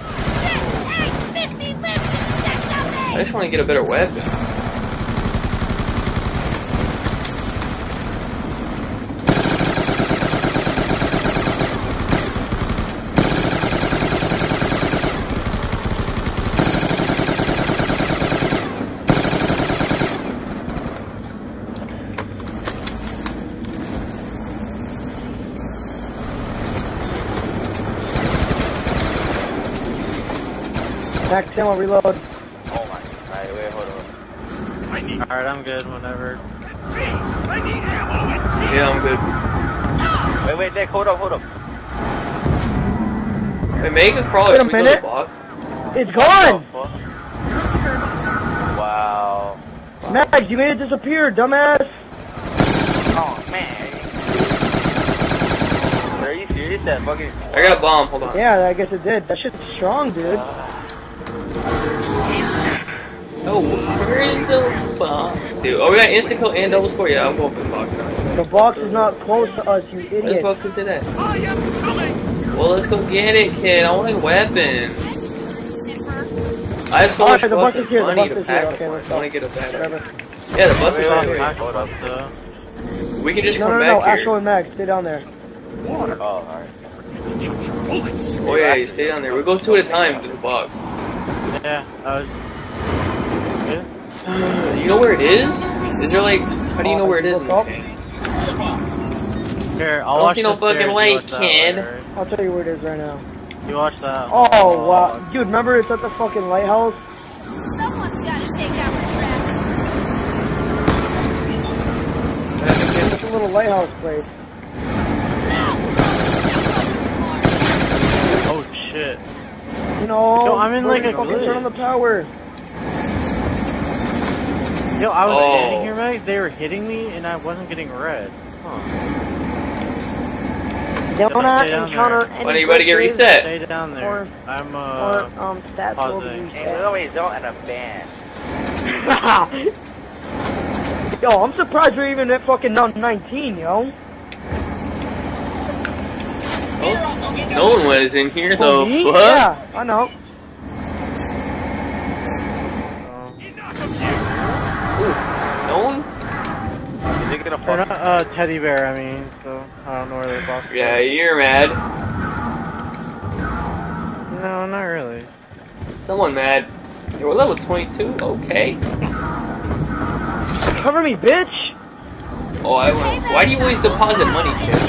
I just want to get a better weapon. Max, ammo reload. Oh my. Alright, wait, hold on. I need. Alright, I'm good. Whenever. I need ammo. Yeah, I'm good. Wait, wait, Nick, hold up, hold up. Wait, make a crawler. Should we go to the box? It's gone. Wow. Wow. Max, you made it disappear, dumbass. Oh man. Are you serious? That fucking. I got a bomb. Hold on. Yeah, I guess it did. That shit's strong, dude. Uh... Oh, where is the bomb? Dude, oh, we got instant kill and double score? Yeah, I'm going for the box. The box is not close to us, you idiot. Where the fuck is it at? I am coming! Well, let's go get it, kid. I want a weapon. I have so much fucking money to pack for it. I want to get a bag. Yeah, the bus is on the back. We can just no, come no, no, back no. here. Axel and Mags, stay down there. Water. Oh, alright. Oh yeah, you stay down there. We go two at a time to the box. Yeah, I was... Yeah. You know where it is? Is there like... How do you know where it is in this game? Here, I'll I don't watch see no fucking way, kid. Later. I'll tell you where it is right now. You watch that. Oh, oh wow. Dude, remember it's at the fucking lighthouse? Someone's gotta take out the trash. It's a little lighthouse place. Oh shit. You know, Yo, I'm in like a fucking turn on the power. Yo, I was oh. standing here, right? They were hitting me and I wasn't getting red. Huh. Don't not encounter any. When are you about to get reset? Stay down there. Or, I'm uh. Or, um, stats will be reset. Hey, there's always don't and a ban. Yo, I'm surprised you're even at fucking nineteen, yo. Oh, no one was in here, though. Fuck. Yeah, I know. Ooh, no one? Is it gonna fuck? They're not a teddy bear, I mean, so I don't know where they're boxing. Yeah, you're mad. No, not really. Someone mad. Yo, we're level twenty-two, okay. Cover me, bitch! Oh, I won't. Why do you always deposit money, kid?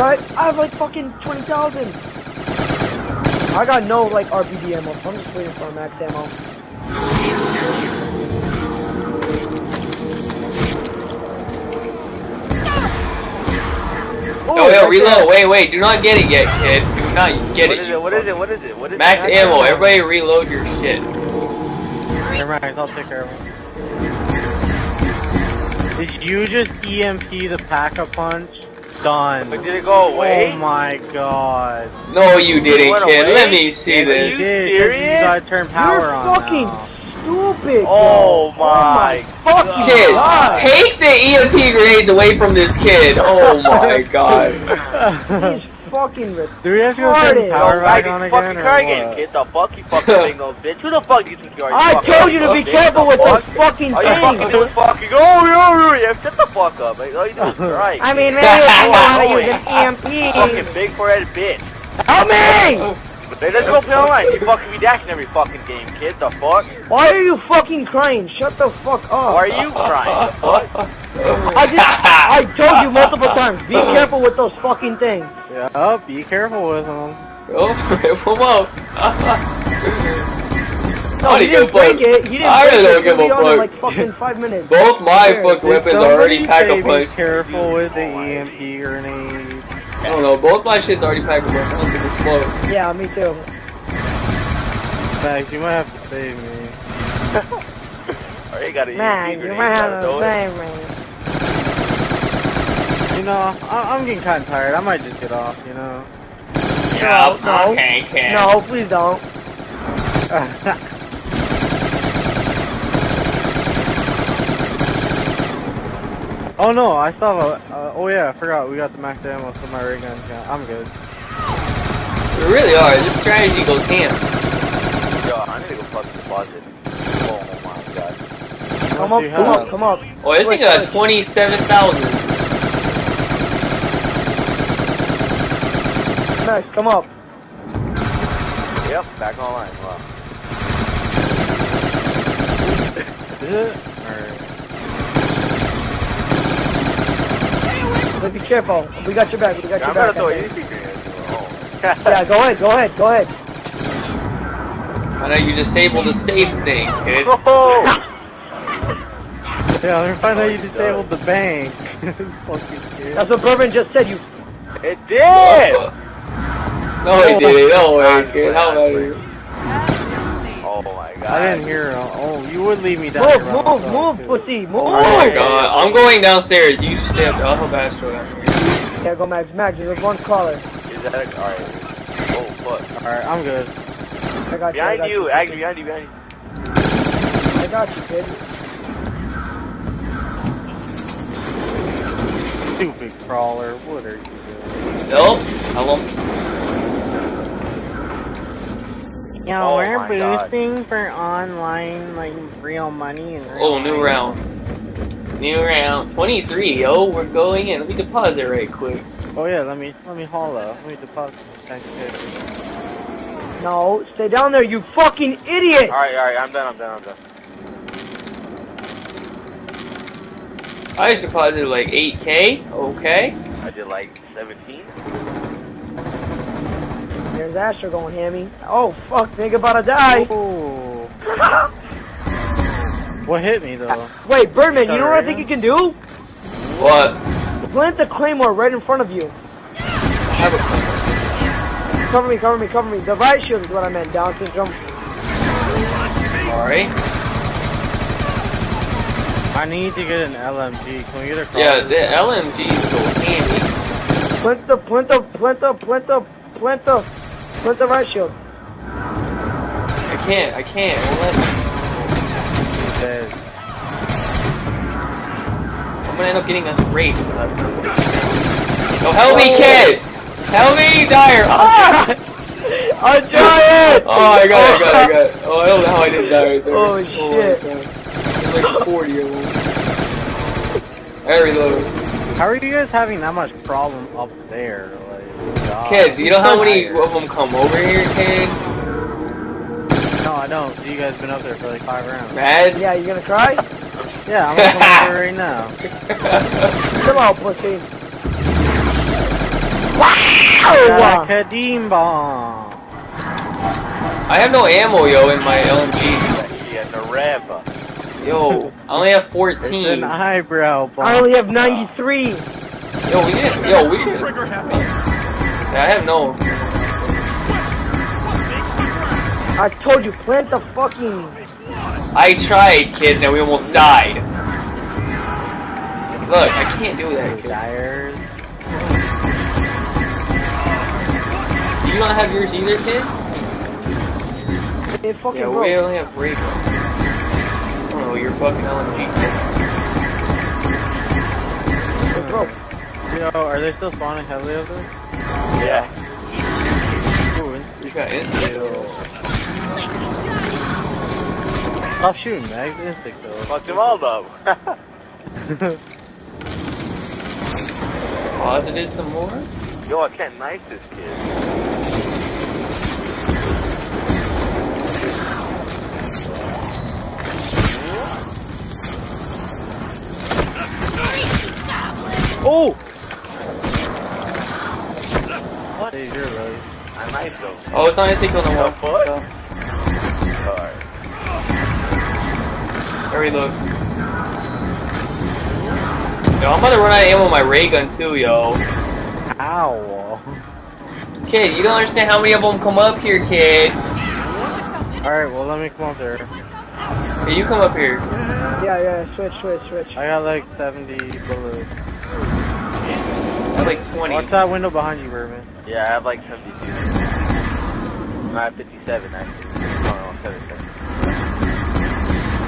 I, I have like fucking twenty thousand! I got no like R P G ammo, so I'm just waiting for a max ammo. Oh, no, yo, reload! Wait, wait, do not get it yet, kid. Do not get what it. Is it what is it? What is it? What is max it? Max ammo, everybody reload your shit. Never mind, I'll take care of it. Did you just E M P the pack-a-punch? Done. But did it go away? Oh my god. No you didn't, kid. Away? Let me see yeah, this. Are you serious? You gotta turn power You're on fucking now. Stupid. Oh my, oh my fucking kid, god. Take the E M P grenades away from this kid. Oh my god. He's fucking retarded. Do we have to go turn power right on again or what? Kid, the fuck you fucking thing though, bitch. Who the fuck you think you are? I told you to be careful with those fucking things. Are you fucking oh, yo, yo, shut the fuck up. All you do is strike. I mean, maybe I don't want to use an E M P. Fucking big forehead bitch. Help me! Let's go play online. You fucking be dashing every fucking game, kid. The fuck? Why are you fucking crying? Shut the fuck up. Why are you crying? The fuck? I just, I told you multiple times. Be careful with those fucking things. Yeah, oh, be careful with them. Oh, careful, whoa. No, you didn't break it. You didn't I really don't give a fuck. Like fucking five minutes. Both my fucking weapons are already pack-a-punch. Be careful with the E M P grenade. I don't know, both my shit's already packed with I don't think it's close. Yeah, me too. Max, you might have to save me. Alright, you gotta Max, you might have to save me. You know, I I'm getting kinda tired, I might just get off, you know? Yeah, no, no. Okay, okay. No, please don't. Oh no, I still have a, uh, oh yeah, I forgot, we got the max ammo, so my ray gun count. I'm good. We really are, this strategy goes ham. Yo, I need to go fuck the closet. Oh my god. Come what up, come up, come up. Oh, this thing got twenty-seven thousand. Nice, come up. Yep, back online, wow. Is it? Alright. Be careful. We got your back. We got yeah, your I'm back. Throw oh. Yeah, go ahead. Go ahead. Go ahead. I know you disabled the save thing, kid. Oh. Yeah, let me find out you disabled the bank. That's what Birdman just said. You. It did. No, it didn't. Don't worry, kid. How about you? Oh my god. I didn't hear. Oh, you would leave me down. Move, move, myself, move, pussy, move. Oh my god. I'm going downstairs. You stay up to Alpha Bastro after. Yeah, go Mags. Mags, there's one caller. Is that a... Alright. Oh, fuck. Alright, I'm good. I got behind you. I got you, you. Agony, behind you, behind you. I got you, kid. Stupid crawler, what are you doing? Nope, I won't. Yo, oh, we're boosting God. for online, like, real money. And real oh, new money. round. New round. twenty-three, yo, we're going in. Let me deposit right quick. Oh, yeah, let me, let me holla. Let me deposit. Thanks, no, stay down there, you fucking idiot! Alright, alright, I'm done, I'm done, I'm done. I just deposited like eight K, okay. I did like seventeen. There's Astro going hammy. Oh fuck, nigga about to die. Oh. What hit me though? Wait, Birdman, you know what I think you can do? What? Plant the claymore right in front of you. I have a claymore. Cover me, cover me, cover me. The right shield is what I meant, down syndrome. Alright. I need to get an L M G. Can we get a call? Yeah, the L M G is so handy. Plant the, plant the, plant the, plant the, plant the, plant the right shield. I can't, I can't. I'm gonna end up getting us raped. Oh, help me, kid! Help me, Dyer! Oh, ah! A giant! Oh, I got it, I got it, I got it. Oh, I don't know how I didn't die right there. Oh, shit. Oh, like forty of them. Very low. How are you guys having that much problem up there? Like, kids, you know how many of them come over here, kid? No, I don't. You guys been up there for like five rounds. Mad? Yeah, you gonna try? Yeah, I'm gonna come over right now. Come on, pussy. Wow! Kadeem bomb. I have no ammo, yo, in my L M G. Yeah, the ramp. Yo, I only have fourteen. It's an eyebrow bomb. I only have ninety-three. Yo, we did. Yo, we should. Yeah, I have no. I told you, plant the fucking. I tried, kids, and we almost died. Look, I can't do that, kids. You don't have yours either, kid? It fucking yeah, broke. We only have breakers. Oh, you're fucking L M G. Yo, are they still spawning heavily over there? Yeah. Ooh, you got instinct. Stop shooting, Mags. Instinct, though. Fuck them all, though. Posited some more? Yo, I can't knife this kid. Oh! What is your race? I might go. Oh, it's not a single on the one foot. Sorry. There we look. Yo, I'm about to run out of ammo with my ray gun too, yo. Ow. Kid, you don't understand how many of them come up here, kid. Alright, well, let me come up there. Hey, you come up here. Yeah, yeah, switch, switch, switch. I got like seventy bullets. I have like twenty. Watch that window behind you, Birdman. Yeah, I have like seventy-two. No, I have fifty-seven, actually. Oh, no, seventy-seven.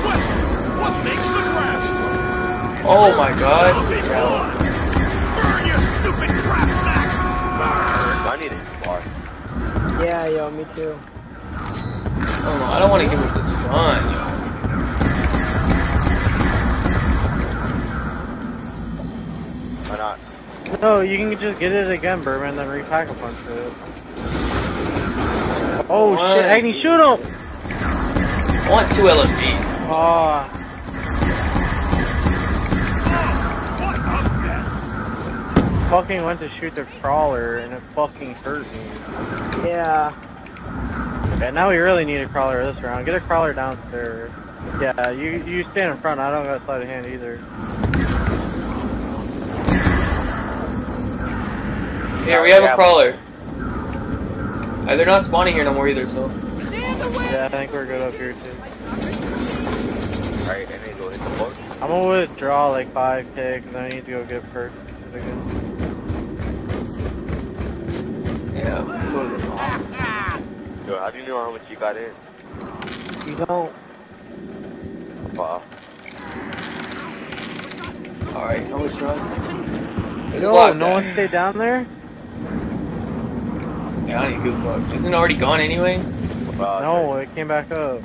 What? What makes the crash? Oh my god. Yeah. Burn, you stupid crap sack! Burn! I need a bar. Yeah, yo, me too. Oh no, I don't want to give it this gun, yo. Why not? No, you can just get it again, Birdman, then repack a punch for it. Oh what? Shit, Agony, shoot him! I want two L M Gs. Aw. Oh. Fucking went to shoot the crawler and it fucking hurt me. Yeah. Okay, now we really need a crawler this round. Get a crawler downstairs. Yeah, you, you stand in front, I don't got sleight of hand either. Here, we have a crawler. Uh, they're not spawning here no more either, so. Yeah, I think we're good up here, too. Alright, I need to go hit the book. I'm gonna withdraw like five K, because I need to go get perks. Yeah, go to the box. Yo, how do you know how much you got in? You don't. Wow. Alright, how much you got? Yo, no one stayed down there? Yeah, I don't need to fuck. Isn't it already gone anyway? Uh, no, it came back up.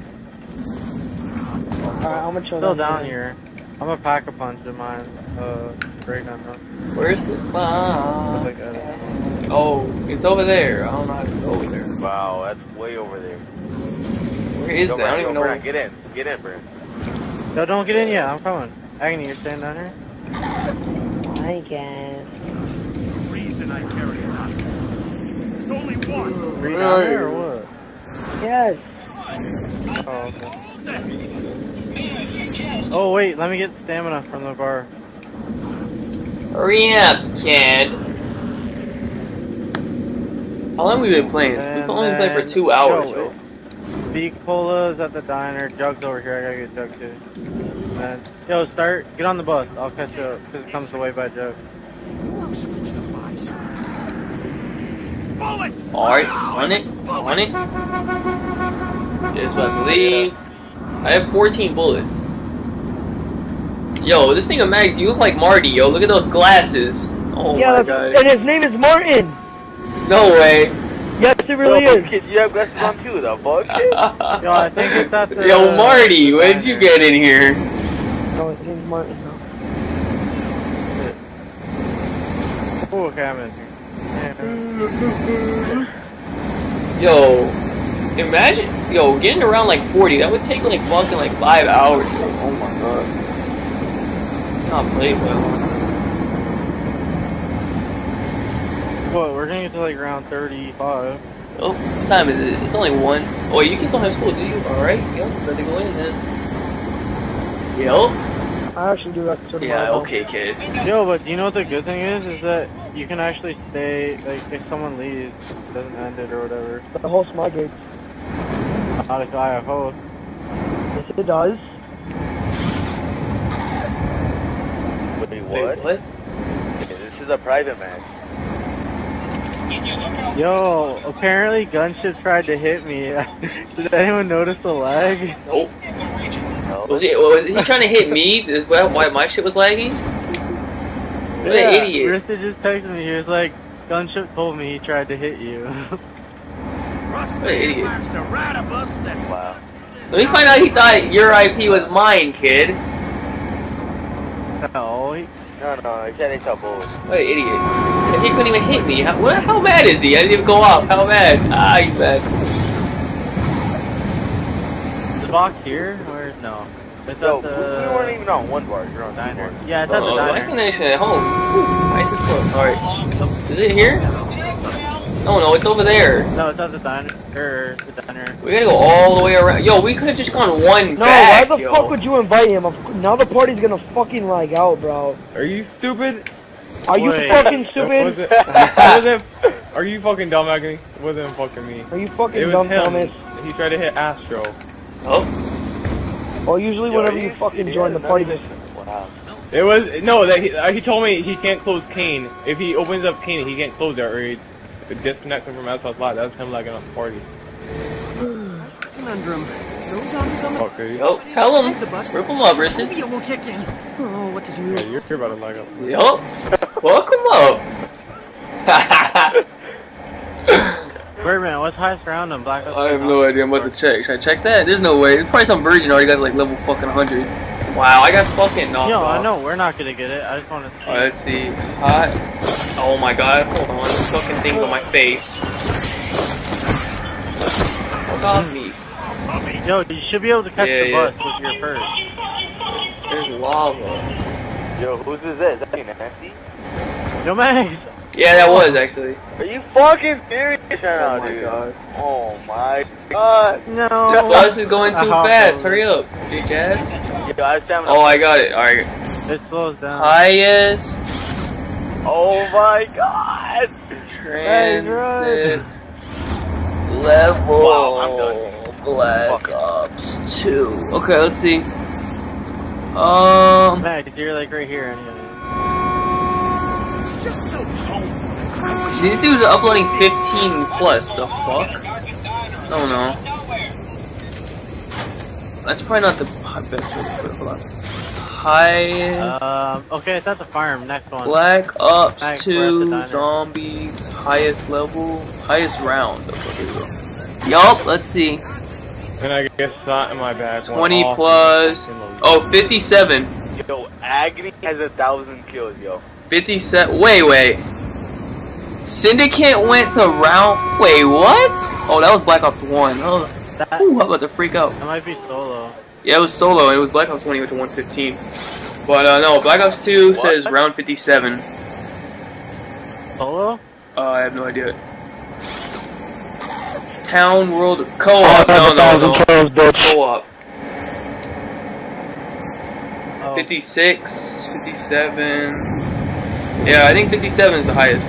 Alright, I'm gonna chill down, down here. I'm gonna pack a punch in mine. Uh, break on huh? Where's the bomb? Like oh, it's over there. I don't know how to go over there. Wow, that's way over there. Where is go that? Brand, I don't even know. Where... Get in. Get in, Brand. No, don't get in yet. I'm coming. Agony, you're staying down here? I guess. The reason I carry it out. There's only one. Right down there or what? Yes. Oh, okay. Oh, wait. Let me get stamina from the bar. Hurry up, kid. How long have we been playing? And We've only played for two hours, Joe. Big Polo's at the diner. Jug's over here. I gotta get Jug too. And, yo, start. Get on the bus. I'll catch you up because it comes away by Jug. Alright, on it. On it. Just about to leave. I have fourteen bullets. Yo, this thing of Mags, you look like Marty, yo. Look at those glasses. Oh yeah, my god. And his name is Martin. No way. Yes, it really yo, is. You have glasses on too, though, bullshit. Yo, I think it's not the, yo, Marty, uh, where did you get in here? No, his name's Martin. Oh, okay, I'm in here. Yo, imagine, yo, getting around like forty. That would take like fucking like five hours. Oh my god. Not play well. What? We're gonna get to like round thirty-five. Oh, what time is it? It's only one. Oh, you kids don't have school, do you? All right, yep. Better go in then. Yo. I actually do that. Sort of yeah. Level. Okay, kid. Yo, but do you know what the good thing is? Is that you can actually stay. Like, if someone leaves, it doesn't end it or whatever. But the whole smart gate. Not if I have hope. Yes, it does. What? Wait, what? This is a private match. Yo, apparently Gunship tried to hit me. Did anyone notice the lag? Nope. No. Was he, was he trying to hit me? Is that why my shit was laggy? What yeah, an idiot. Krista just texted me. He was like, Gunship told me he tried to hit you. What an idiot. Wow. Let me find out he thought your I P was mine, kid. No, he... no, no, he can't hit that bullshit. What an idiot. And he couldn't even hit me. How, what, how mad is he? I didn't even go off. How mad? Ah, he's mad. The box here? Or no? It's no, the... you weren't even on one bar. You're on diner. One bar. Yeah, it's uh -oh. at the diner. My connection at home. Nice as close. Alright. Is it here? No, no, it's over there. No, it's at the diner. Er, the diner. We gotta go all the way around. Yo, we could have just gone one no, back, No, why the yo. fuck would you invite him? Now the party's gonna fucking lag out, bro. Are you stupid? Are Wait. you fucking stupid? Was it, was it, are you fucking dumb, Agony? It wasn't fucking me. Are you fucking it was dumb, him. Thomas? He tried to hit Astro. Oh? Well, usually yo, whenever you, you fucking join the party... Wow. It was... No, that he, he told me he can't close Kane. If he opens up Kane, he can't close it, or he... disconnecting from outside lot. That was him lagging on the party. Conundrum. No zombies on the okay. Oh, tell him. Rip him up, Rishi. Maybe it will kick in. Oh, what to do? Yeah, you're about to lag up. Yup. Welcome up. Birdman, what's highest round on Black Ops? I have no idea. I'm about to check. Should I check that? There's no way. It's probably some version already got like level fucking one hundred. Wow, I got fucking knocked Yo, off. I know. We're not gonna get it. I just want to see. Alright, let's see. Hot. Oh my god, hold on, this fucking thing's on my face. Fuck on me. Yo, you should be able to catch yeah, the yeah. bus with your purse. There's lava. Yo, who's this? Is that you, nasty? Yo, Mags! Yeah, that was, actually. Are you fucking serious right now, oh my dude? God. Oh my god. No. The bus is going too uh-huh. fast, hurry up. You guys? Yo, I sound like oh, I got it, alright. It slows down. Highest. Oh my god! Transit level wow, Black Ops two. Okay, let's see. Um. Max, you're like right here. These dudes are uploading fifteen plus. The fuck? I don't know. That's probably not the. I bet you put a lot. Hi. Um, okay, it's at the farm. Next one. Black Ops two Zombies, highest level, highest round. Yup, let's see. And I guess not in my bag. twenty plus. Oh, fifty-seven. Yo, Agony has a thousand kills, yo. fifty-seven. Wait, wait. Syndicate went to round. Wait, what? Oh, that was Black Ops one. Oh, that... Ooh, I'm about to freak out. That might be solo. Yeah, it was solo. It was Black Ops one. He went to one fifteen. But uh, no, Black Ops two what? Says round fifty-seven. Solo? Uh, I have no idea. Town world co-op. No, no, no. Co-op. Oh. fifty-six, fifty-seven. Yeah, I think fifty-seven is the highest.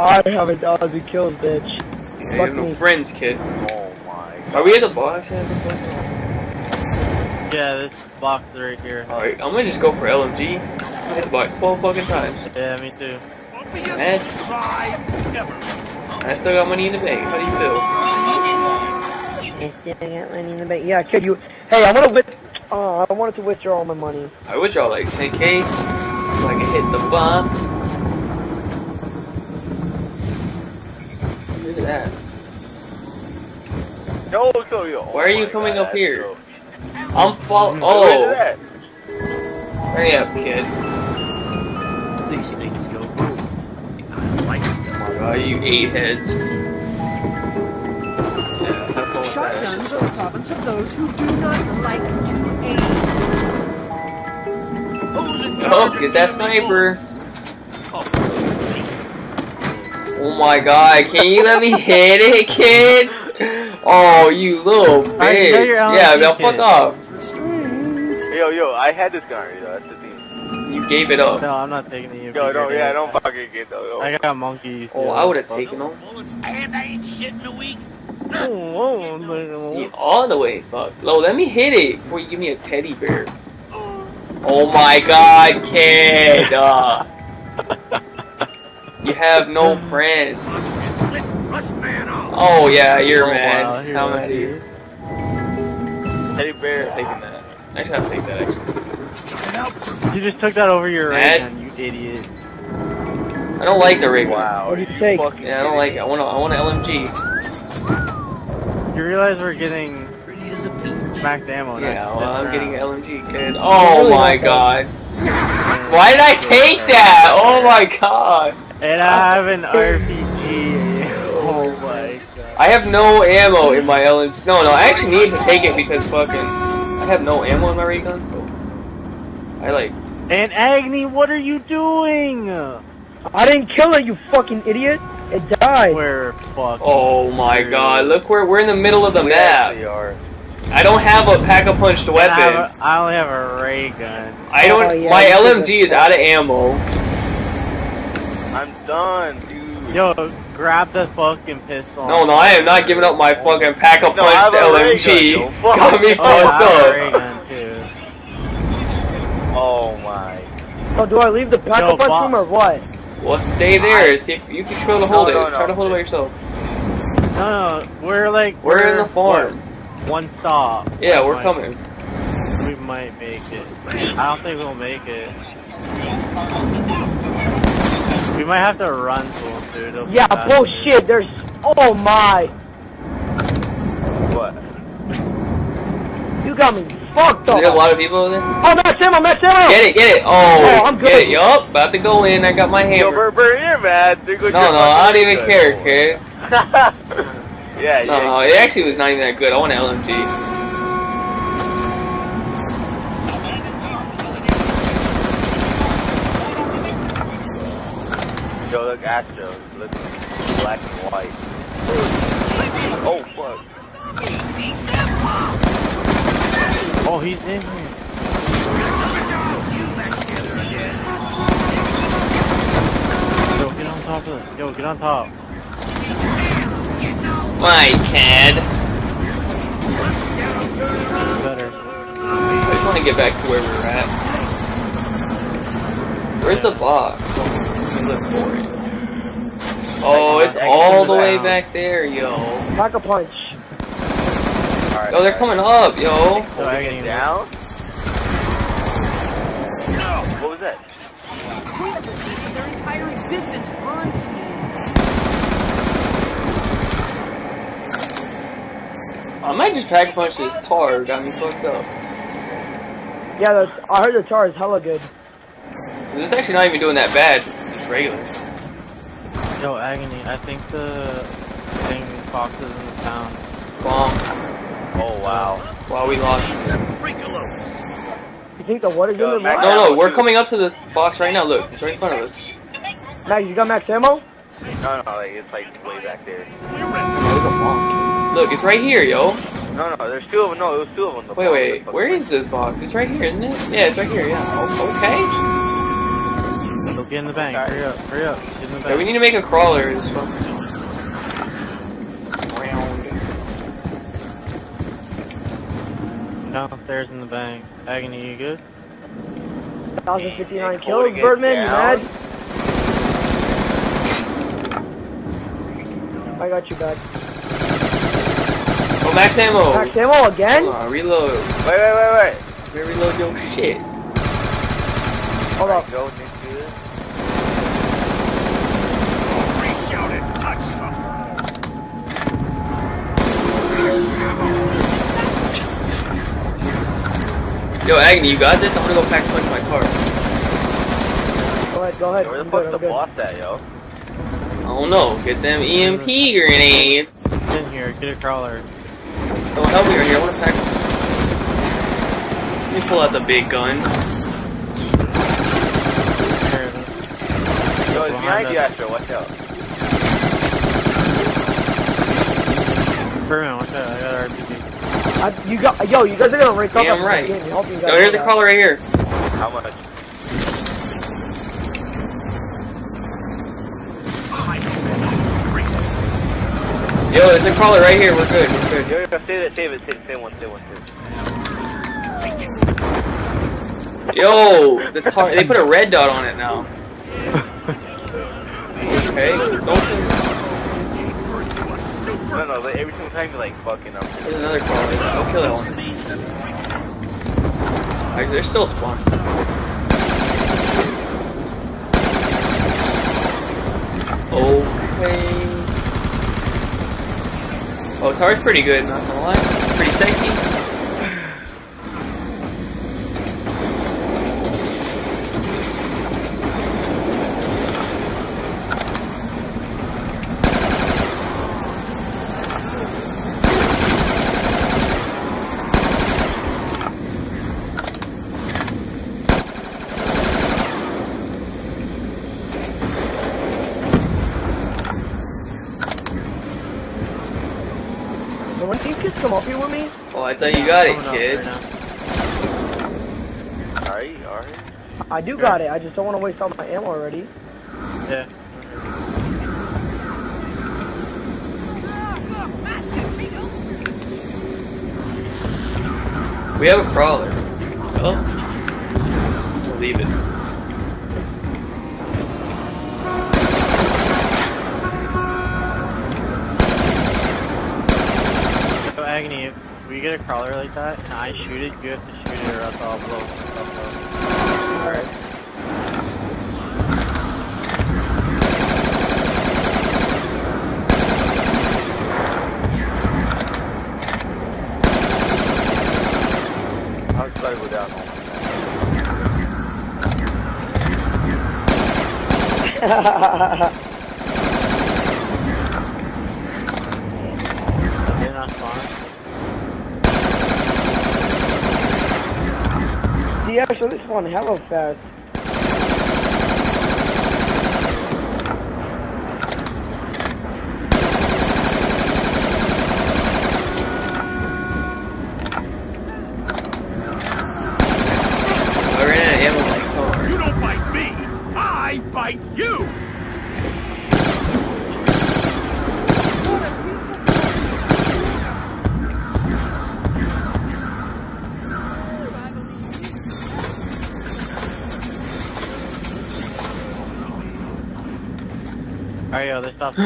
I have a thousand kills, bitch. Yeah, you have no friends, kid. Oh my God. Are we at the box? Yeah, this box right here. Alright, I'm gonna just go for L M G. I hit the box twelve fucking times. Yeah, me too. Man. I still got money in the bank. How do you feel? I still got money in the bank. Yeah, kid, you. Hey, I wanna. Oh, I wanted to withdraw all my money. I withdraw like ten K so I can hit the bomb. Look at that. Yo, yo, yo. Why are you coming up here? I'm fall. Oh. Hurry up, kid. These things go. Oh, you eight heads. Yeah, shotguns are the province of those who do not like to aim. Oh, get that sniper. Oh my God, can you let me hit it, kid? Oh, you little bitch. Yeah, now fuck off. Yo, yo, I had this gun already, though. That's the thing. You gave it up. No, I'm not taking the U V. Yo, no, yeah, I don't fucking get though. I got monkeys. Oh, I would have taken them. And I ain't shit in a week. Oh, all the way, fuck. Lo, let me hit it before you give me a teddy bear. Oh my God, kid. Uh, you have no friends. Oh yeah, you're oh, mad. Wow, you're How mad are you? Teddy bear, I'm taking that. I should have taken that actually. You just took that over your right hand, you idiot. I don't like the rig. Wow. What do you take? Yeah, I don't like it. I want to. I want an L M G. You realize we're getting smacked ammo. Yeah, well, I'm round. getting an L M G, kid. Oh really my God. That. Why did I take that? Oh my God. And I have an R P G. Oh my God. I have no ammo in my L M G. No, no. I actually need to take it because fucking I have no ammo in my ray gun. So. I like. And Agony, what are you doing? I didn't kill it, you fucking idiot. It died. Where fuck? Oh my serious. God! Look where we're in the middle of the we map. Are. I don't have a pack-a-punched weapon. I, have a, I only have a ray gun. I don't. Oh, yeah, my L M G is out of ammo. I'm done, dude. Yo, grab the fucking pistol. No, no, I am not giving up my fucking pack-a-punched no, L M G. Gun, fuck. Got me fucked up. Oh my. Oh, do I leave the pack-a-punch room or what? Well, stay there. See if you can try to hold no, no, it. No, try to hold it by yourself. No, no, we're like. We're, we're in the farm. One stop. Yeah, we we're might, coming. We might make it. I don't think we'll make it. We might have to run to them, dude. Yeah, bad, bullshit. Dude. There's. Oh my. What? You got me. Fuck though. Is there a lot of people in there? Oh, that's him, that's him! Get it, get it! Oh, oh I'm good. Get it, yup! About to go in, I got my hammer. Yo, Bert, Bert, you're mad. No, no, I don't even good. care, kid. yeah, no, yeah. No, it actually was not even that good. I want an L M G. Yo, look, Astro. Look, black and white. Oh, fuck. Oh, he's in here. Yo, get on top of this. Yo, get on top. My kid. Better. I just want to get back to where we were at. Where's the box? Look for it. Oh, it's all the way back there, yo. Pack a punch. Alright. Yo, they're coming up, yo. So I'm getting down. No. What was that? Their entire existence on Snoop's. I might just pack punch this tar. Got me fucked up. Yeah, that's, I heard the tar is hella good. This is actually not even doing that bad. It's regular. Yo, Agony, I think the thing Fox is in the town. Bomb. Oh, wow. Wow, we lost. You think the water's in the box? No, no, we're coming up to the box right now. Look, it's right in front of us. Mags, you got max ammo? No, no, it's like way back there. Look, it's right here, yo. No, no, there's two of them. No, there's two of them. Wait, wait, where is this box? It's right here, isn't it? Yeah, it's right here, yeah. Okay. Get in the bank, right. Hurry up, hurry up, get in the bank. Yeah, we need to make a crawler in this one. Downstairs in the bank. Agony, you good? one thousand fifty-nine kills, Birdman, you mad? I got you back. Oh, max ammo! Max ammo again? Hold on, reload. Wait, wait, wait, wait. Let me reload your shit. Hold on. Go, yo, Agony, you got this? I'm gonna go pack punch my car. Go ahead, go ahead. Yo, where the fuck's the boss at, yo? I don't know. Get them E M P grenades. Get in here, get a crawler. Don't help me right here, I wanna pack. Let me pull out the big gun. Yo, it's behind you, Astro, watch out. Burn, watch out, I got R P G. I, you got, yo, you guys are gonna rank up. Yeah, I'm right. Game. Yo, here's a crawler right here. How much? Yo, there's a crawler right here. We're good. We're good. Yo, yo, save it, save it, save it, save one, save one, save one. Yo, the tar they put a red dot on it now. Okay, don't. No, no, like, every single time you're like fucking up. There's another crawler. Don't kill that one. Actually, they're still spawning. Okay. Oh, Tar's pretty good, not gonna lie. Pretty sexy. Up here with me? Oh, I thought you got it, kid. Alright, alright. I do got it, I just don't want to waste all my ammo already. Yeah. We have a crawler. Oh. We'll leave it. Agony, if we get a crawler like that and I shoot it, you have to shoot it or else I'll blow stuff up. Alright. I'll try to go down on one. Yeah, so this one hella fast. We're in an ammo like car. You don't bite me, I bite you. Alright, yo, they stopped.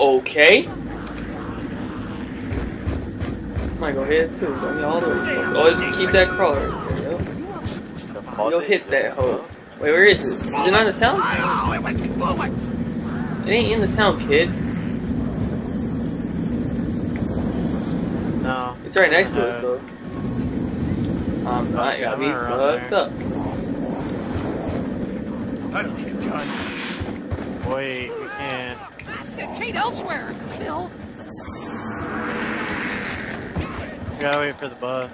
Okay. Come might go hit it too. Go me all the way. Oh, keep that crawler. There you go. Go hit that hoe. Wait, where is it? Is it not in the town? It ain't in the town, kid. No. It's right next to us, though. I'm not gonna be fucked up. I don't need a gun. Wait, we can't. Kate elsewhere, Bill. We gotta wait for the bus.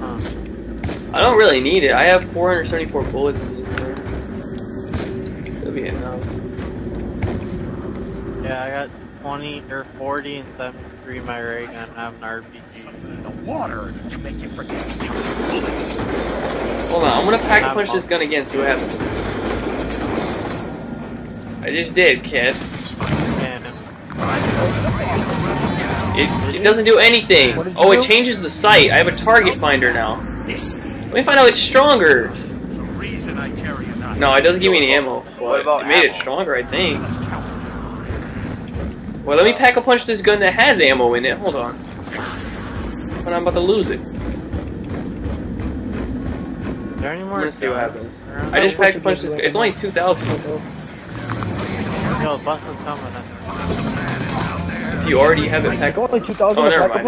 Huh. I don't really need it. I have four hundred seventy-four bullets in this thing. It'll be enough. Yeah, I got twenty or forty and seventy-three my ray gun. I have an R P G. Something in the water to make you forget. Hold on, I'm gonna pack and punch this gun again, see what happens. I just did, kid. It, it doesn't do anything. Oh, it changes the sight. I have a target finder now. Let me find out it's stronger. No, it doesn't give me any ammo. Well, it made it stronger, I think. Well, let me pack a punch this gun that has ammo in it. Hold on. But I'm about to lose it. Is there any more? I'm gonna see what happens. I just packed a punch this gun. It's only two thousand. No, the bus is coming. If you already have it packed. Oh, never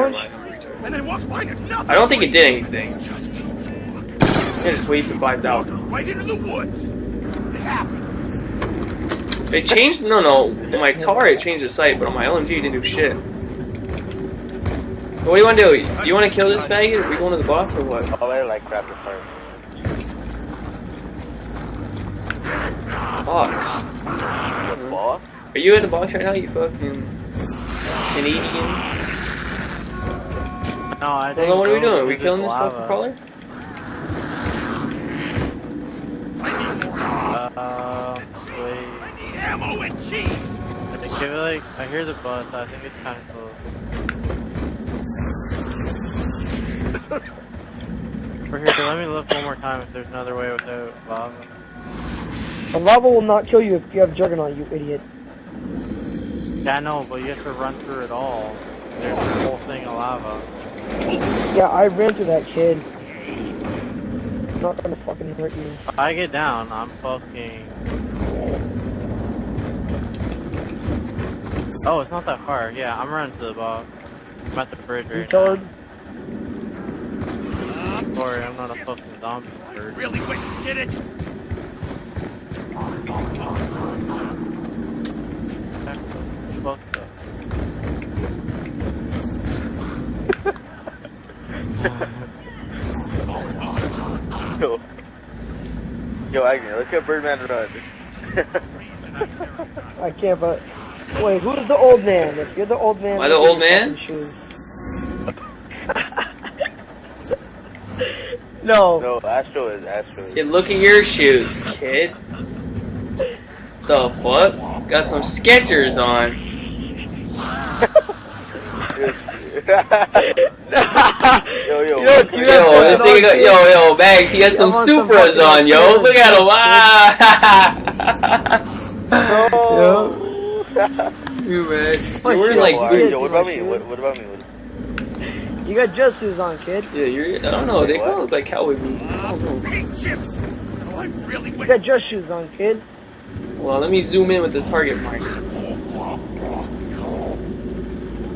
mind. I don't think it did anything. It just wasted five thousand. Right into the woods. It happened. It changed? No, no. On my tar, it changed the sight, but on my L M G, it didn't do shit. What do you want to do? You want to kill this faggot? Are we going to the boss or what? Oh, I like crap the fire. Box. The box? Are you in the box right now, you fucking Canadian? No, I don't know. What are we doing? Are we killing this fucking crawler? Uh, wait. Ammo and cheese. I, like, I hear the bus. I think it's kind of close. We're here. So let me look one more time if there's another way without lava. A lava will not kill you if you have Juggernaut, you idiot. Yeah, I know, but you have to run through it all. There's a whole thing of lava. Yeah, I ran through that, kid. It's not gonna fucking hurt you. If I get down, I'm fucking. Oh, it's not that far. Yeah, I'm running to the box. I'm at the bridge right now. I'm sorry, I'm not a fucking zombie. Really, wait, did it? Yo, yo, Agony, let's get Birdman to run. I can't, but. Wait, who's the old man? If you're the old man... Am I the old man? No. No, Astro is Astro. Is. Hey, look at your shoes, kid. The fuck? Got some Skechers on. yo, yo, yo, this nigga got... Yo, yo, Mags, he has some Supras on, yo. Look at him. Ah! Yo. You man, oh, we're yo, like, right, yo, what about me? What, what about me? What? You got just shoes on, kid. Yeah, you're. I don't know. They kind of look like cowboy boots. I don't know. I really you got just shoes on, kid. Well, let me zoom in with the target marker.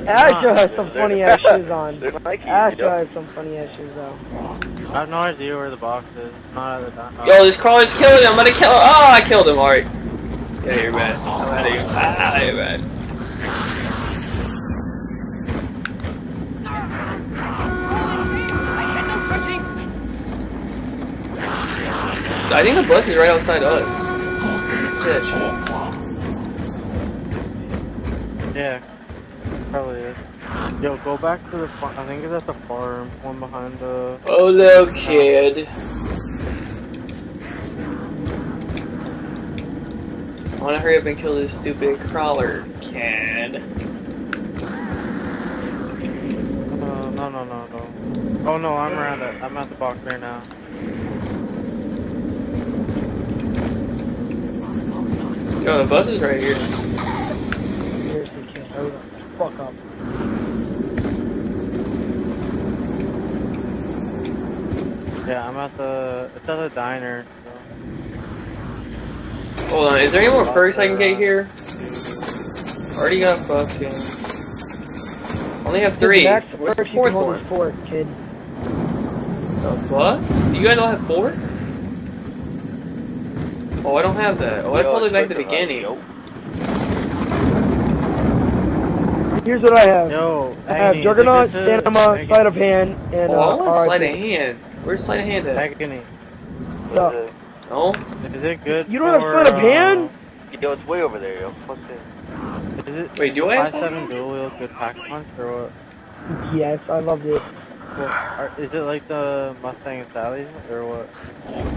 Astro has some funny ass shoes on. Astro has some funny ass shoes on. I have no idea where the box is. Not at the time. Yo, this crawler's killing him. I'm gonna kill him. Oh, I killed him. All right. Yeah, you're bad. I'm out of here. Ah, you're bad. I think the bus is right outside us. Bitch. Yeah, probably is. Yo, go back to the farm. I think it's at the farm. One behind the... Oh, no, kid. I wanna hurry up and kill this stupid crawler, kid. Uh, no, no, no, no. Oh no, I'm around it. I'm at the box right now. Yo, the bus is right here. fuck up. Yeah, I'm at the, it's at the diner. So. Hold on, is there any more perks I can get here? Already got fucking. Only have three. Where's the fourth one? Four, kid. The what? You guys all have four? Oh, I don't have that. Oh, that's all the way back to the beginning. Here's what I have. No, I have Juggernaut, Anima, Sleight of Hand, and uh, I want Sleight of Hand. Where's Sleight of Hand at? Agony. No. No? Is it good? You don't have Sleight of Hand? Yo, it's way over there, yo. What's it? Is it? Wait, do I have seven dual wheel good pack punch or what? Yes, I loved it. Well, are, is it like the Mustang and Sally's or what?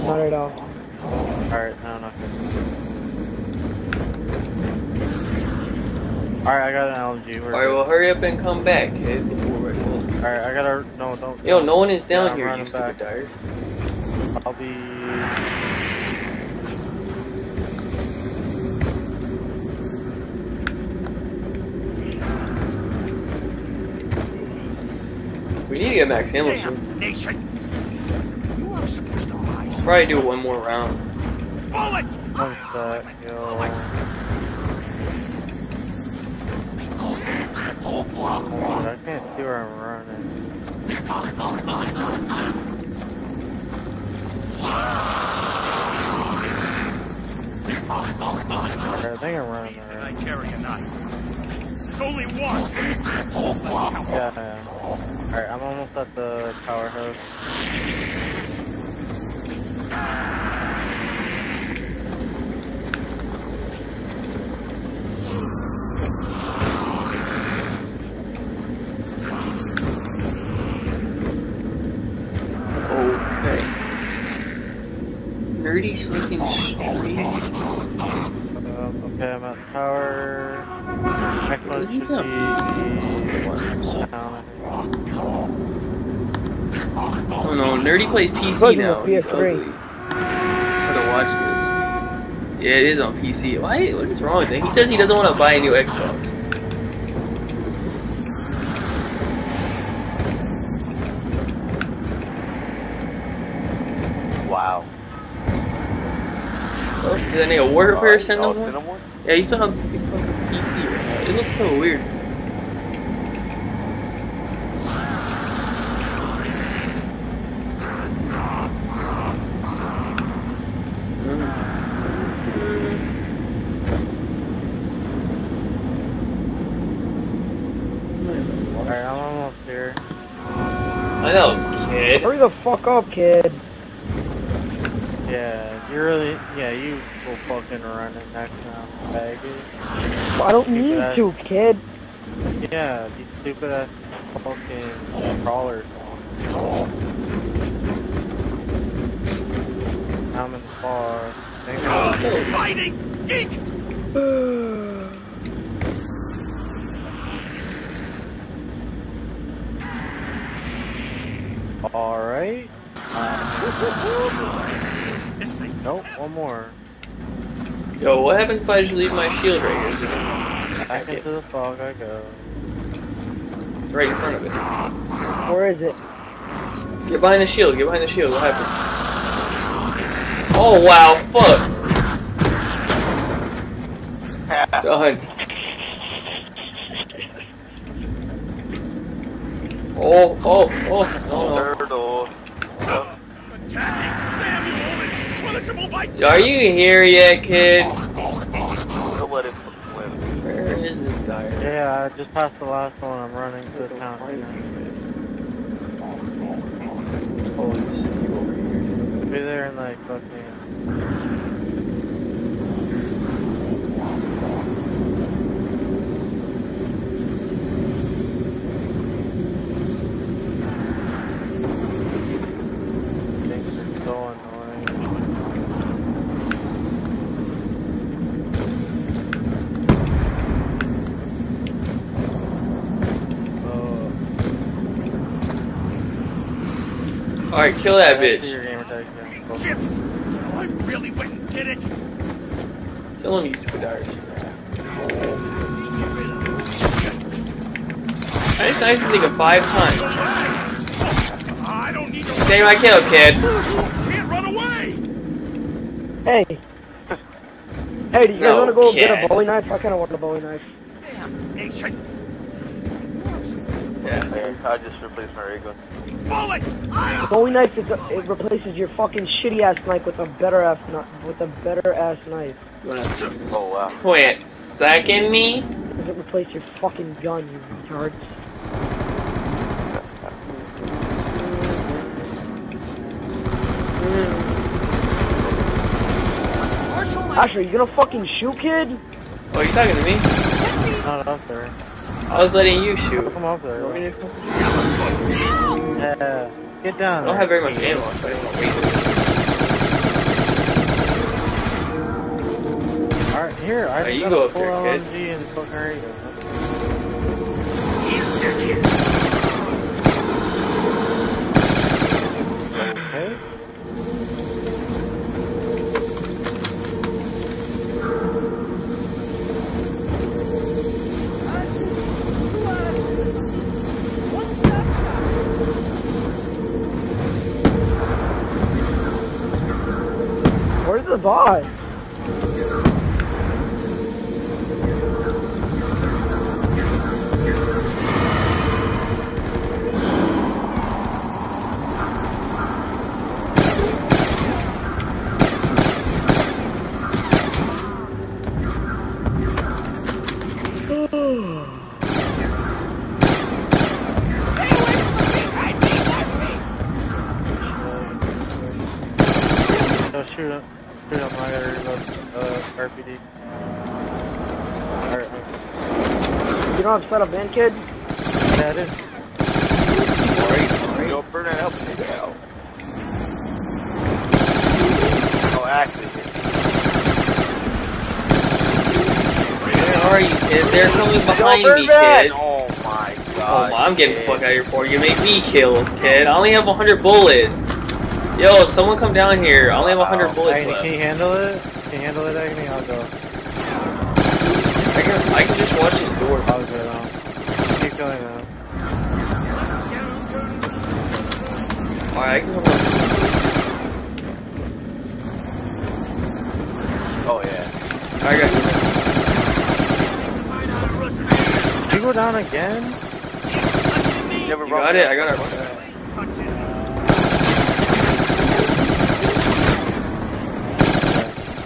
Not at all. Alright, no, not good. Alright, I got an L M G. Alright, well, hurry up and come back, kid. Alright, I gotta. No, don't. Yo, no one is down yeah, here, you stupid tires. I'll be. We need to get Max Hamilton. Damn nation. You are supposed to lie. Probably do one more round. Bullets! What's that, yo? Dude, I can't see where I'm running. I think I'm running there. I carry a knife. There's only one. Yeah, yeah. Alright, I'm almost at the power house. Okay. Nerdy freaking um, okay, I'm at the tower. Next one should be down. Oh no, Nerdy plays P C now. It's ugly. I gotta watch this. Yeah, it is on P C. Why? What is wrong with him? He says he doesn't want to buy a new Xbox. Wow. Oh, did that nigga Warfare uh, send him one? one? Yeah, he's been on fucking P C right now. It looks so weird. The fuck up, kid. Yeah, you really. Yeah, you will fucking run it next round, faggot. I don't need ass. to, kid. Yeah, you stupid ass fucking crawlers. I'm in the bar. Oh, fighting geek. Alright. Um, nope, one more. Yo, what happens if I just leave my shield right here? Back okay. into the fog I go. It's right in front of it. Where is it? Get behind the shield, get behind the shield, what happened? Oh wow, fuck! Done. Oh, oh, oh, oh, oh. No. Are you here yet, kid? Where is this guy? Yeah, I just passed the last one. I'm running to the town. Oh, you should be over here. Be there in like fucking. Alright, kill that bitch. I really went and did it. Kill him, you stupid Irish. I just knifed this nigga five times. I don't need to save my kill, kid. Can't run away. Hey. Hey, do you guys no, want to go kid. get a Bowie knife? I kind of want a Bowie knife. Yeah, I just replaced my ray gun. The Bowie knife is a, it replaces your fucking shitty ass knife with a better ass knife with a better ass knife. Oh wow. Wait, second me? Does it replace your fucking gun, you retards? Ash, are you gonna fucking shoot, kid? Oh, are you talking to me? Not up there. I was letting you shoot. Come up there. Right? Yeah. Get down. I don't have very much ammo, so I don't want to waste it. Alright, here. I right, you go up there, kid. And fuck her either. Okay. The bot. You don't have set up man, kid? Yeah, it is. Great, great. Yo, Birdman, help me out. Oh, actually. Where are you, kid? There's something behind Yo, me, kid. Oh, my God. Oh, I'm getting the fuck out of here for you. Make me kill, kid. I only have one hundred bullets. Yo, someone come down here. I only have one hundred oh, bullets left. Can you handle it? Can you handle it, Agony? I'll go. I can, I can just watch his door. I was right on. Keep going now. Alright, I can come up. Oh, yeah. I got you. Did you go down again? You, you got it, I got it.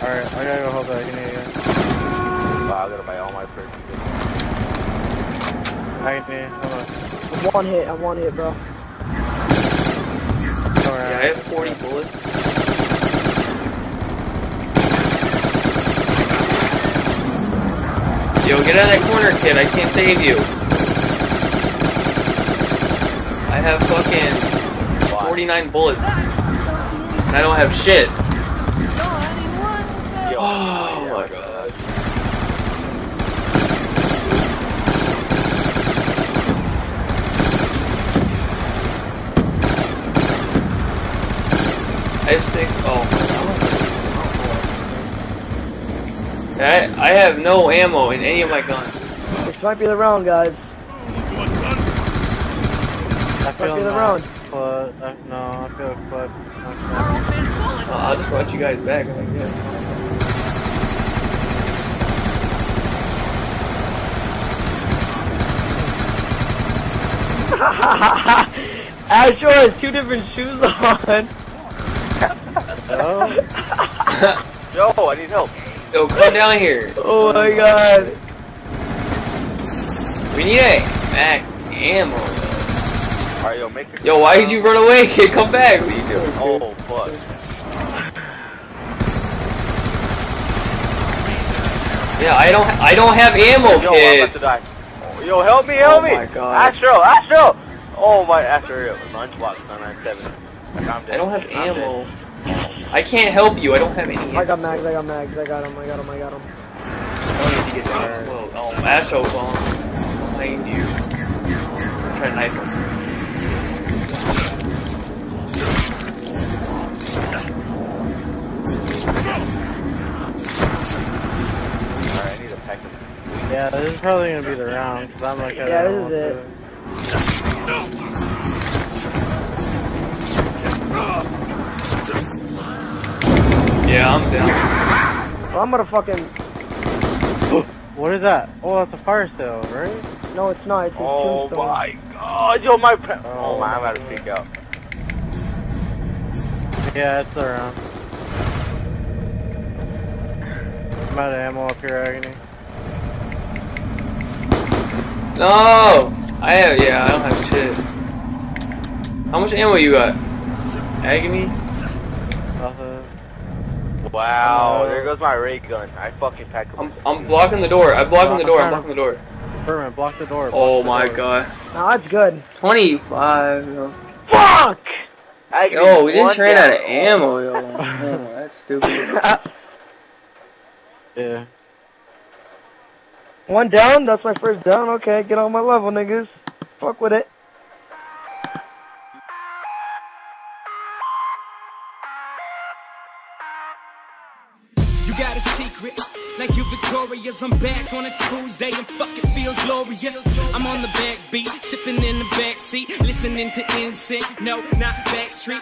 Alright, right, I gotta go hold that. I can hear you. Wow, I gotta buy all my perks. Alright, man, hold on. I'm one hit, I'm one hit, bro. Alright. Yeah, I have forty bullets. Yo, get out of that corner, kid, I can't save you. I have fucking forty-nine bullets. And I don't have shit. Yo, oh my god. I have six. Oh. I, I have no ammo in any of my guns. This might be the round, guys. This might be the round. But, uh, no, I feel but. Uh, I'll just watch you guys back, I guess. Astro has two different shoes on. Oh. Yo, I need help. Yo, come down here. Oh my god. We need a max ammo. Alright, yo, make it. Yo, why did you run away, kid? Come back. What are you doing? Oh, fuck. Yeah, I don't, I don't have ammo, yo, kid. I'm about to die. Oh, yo, help me, help me. Oh my god. Astro, Astro. Oh my, Astro, lunchbox nine nine seven. I don't have ammo. I can't help you. I don't have any ammo. I got Mags. I got Mags. I got him. I got him. I got him. I need to get down as well. Oh, Astro's on. Behind you. I'm trying to knife him. Alright, I need a pack of. Yeah, this is probably gonna be the round. I'm like, yeah, this is it. Yeah, I'm down. Well, I'm gonna fucking... What is that? Oh, it's a fire sale, right? No, it's not. It's a oh tombstone. Oh my god, yo, my... Pre oh, oh man, I'm about to freak out. Yeah, it's around. I'm out of ammo up here, Agony. No! I have, yeah, I don't have shit. How much ammo you got? Agony? Uh-huh. Wow, there goes my ray gun. I fucking packed. I'm, I'm blocking the door. I'm blocking the door. I'm blocking the door. Birdman, block the door. Oh my god. No, that's good. twenty-five. Yo. Fuck! I yo, we didn't trade out of ammo, yo. Man, that's stupid. Yeah. One down. That's my first down. Okay, get on my level, niggas. Fuck with it. Got a secret, like you victorious. I'm back on a Tuesday and fuck it feels glorious. I'm on the backbeat, sipping in the backseat, listening to N sync. No, not Backstreet.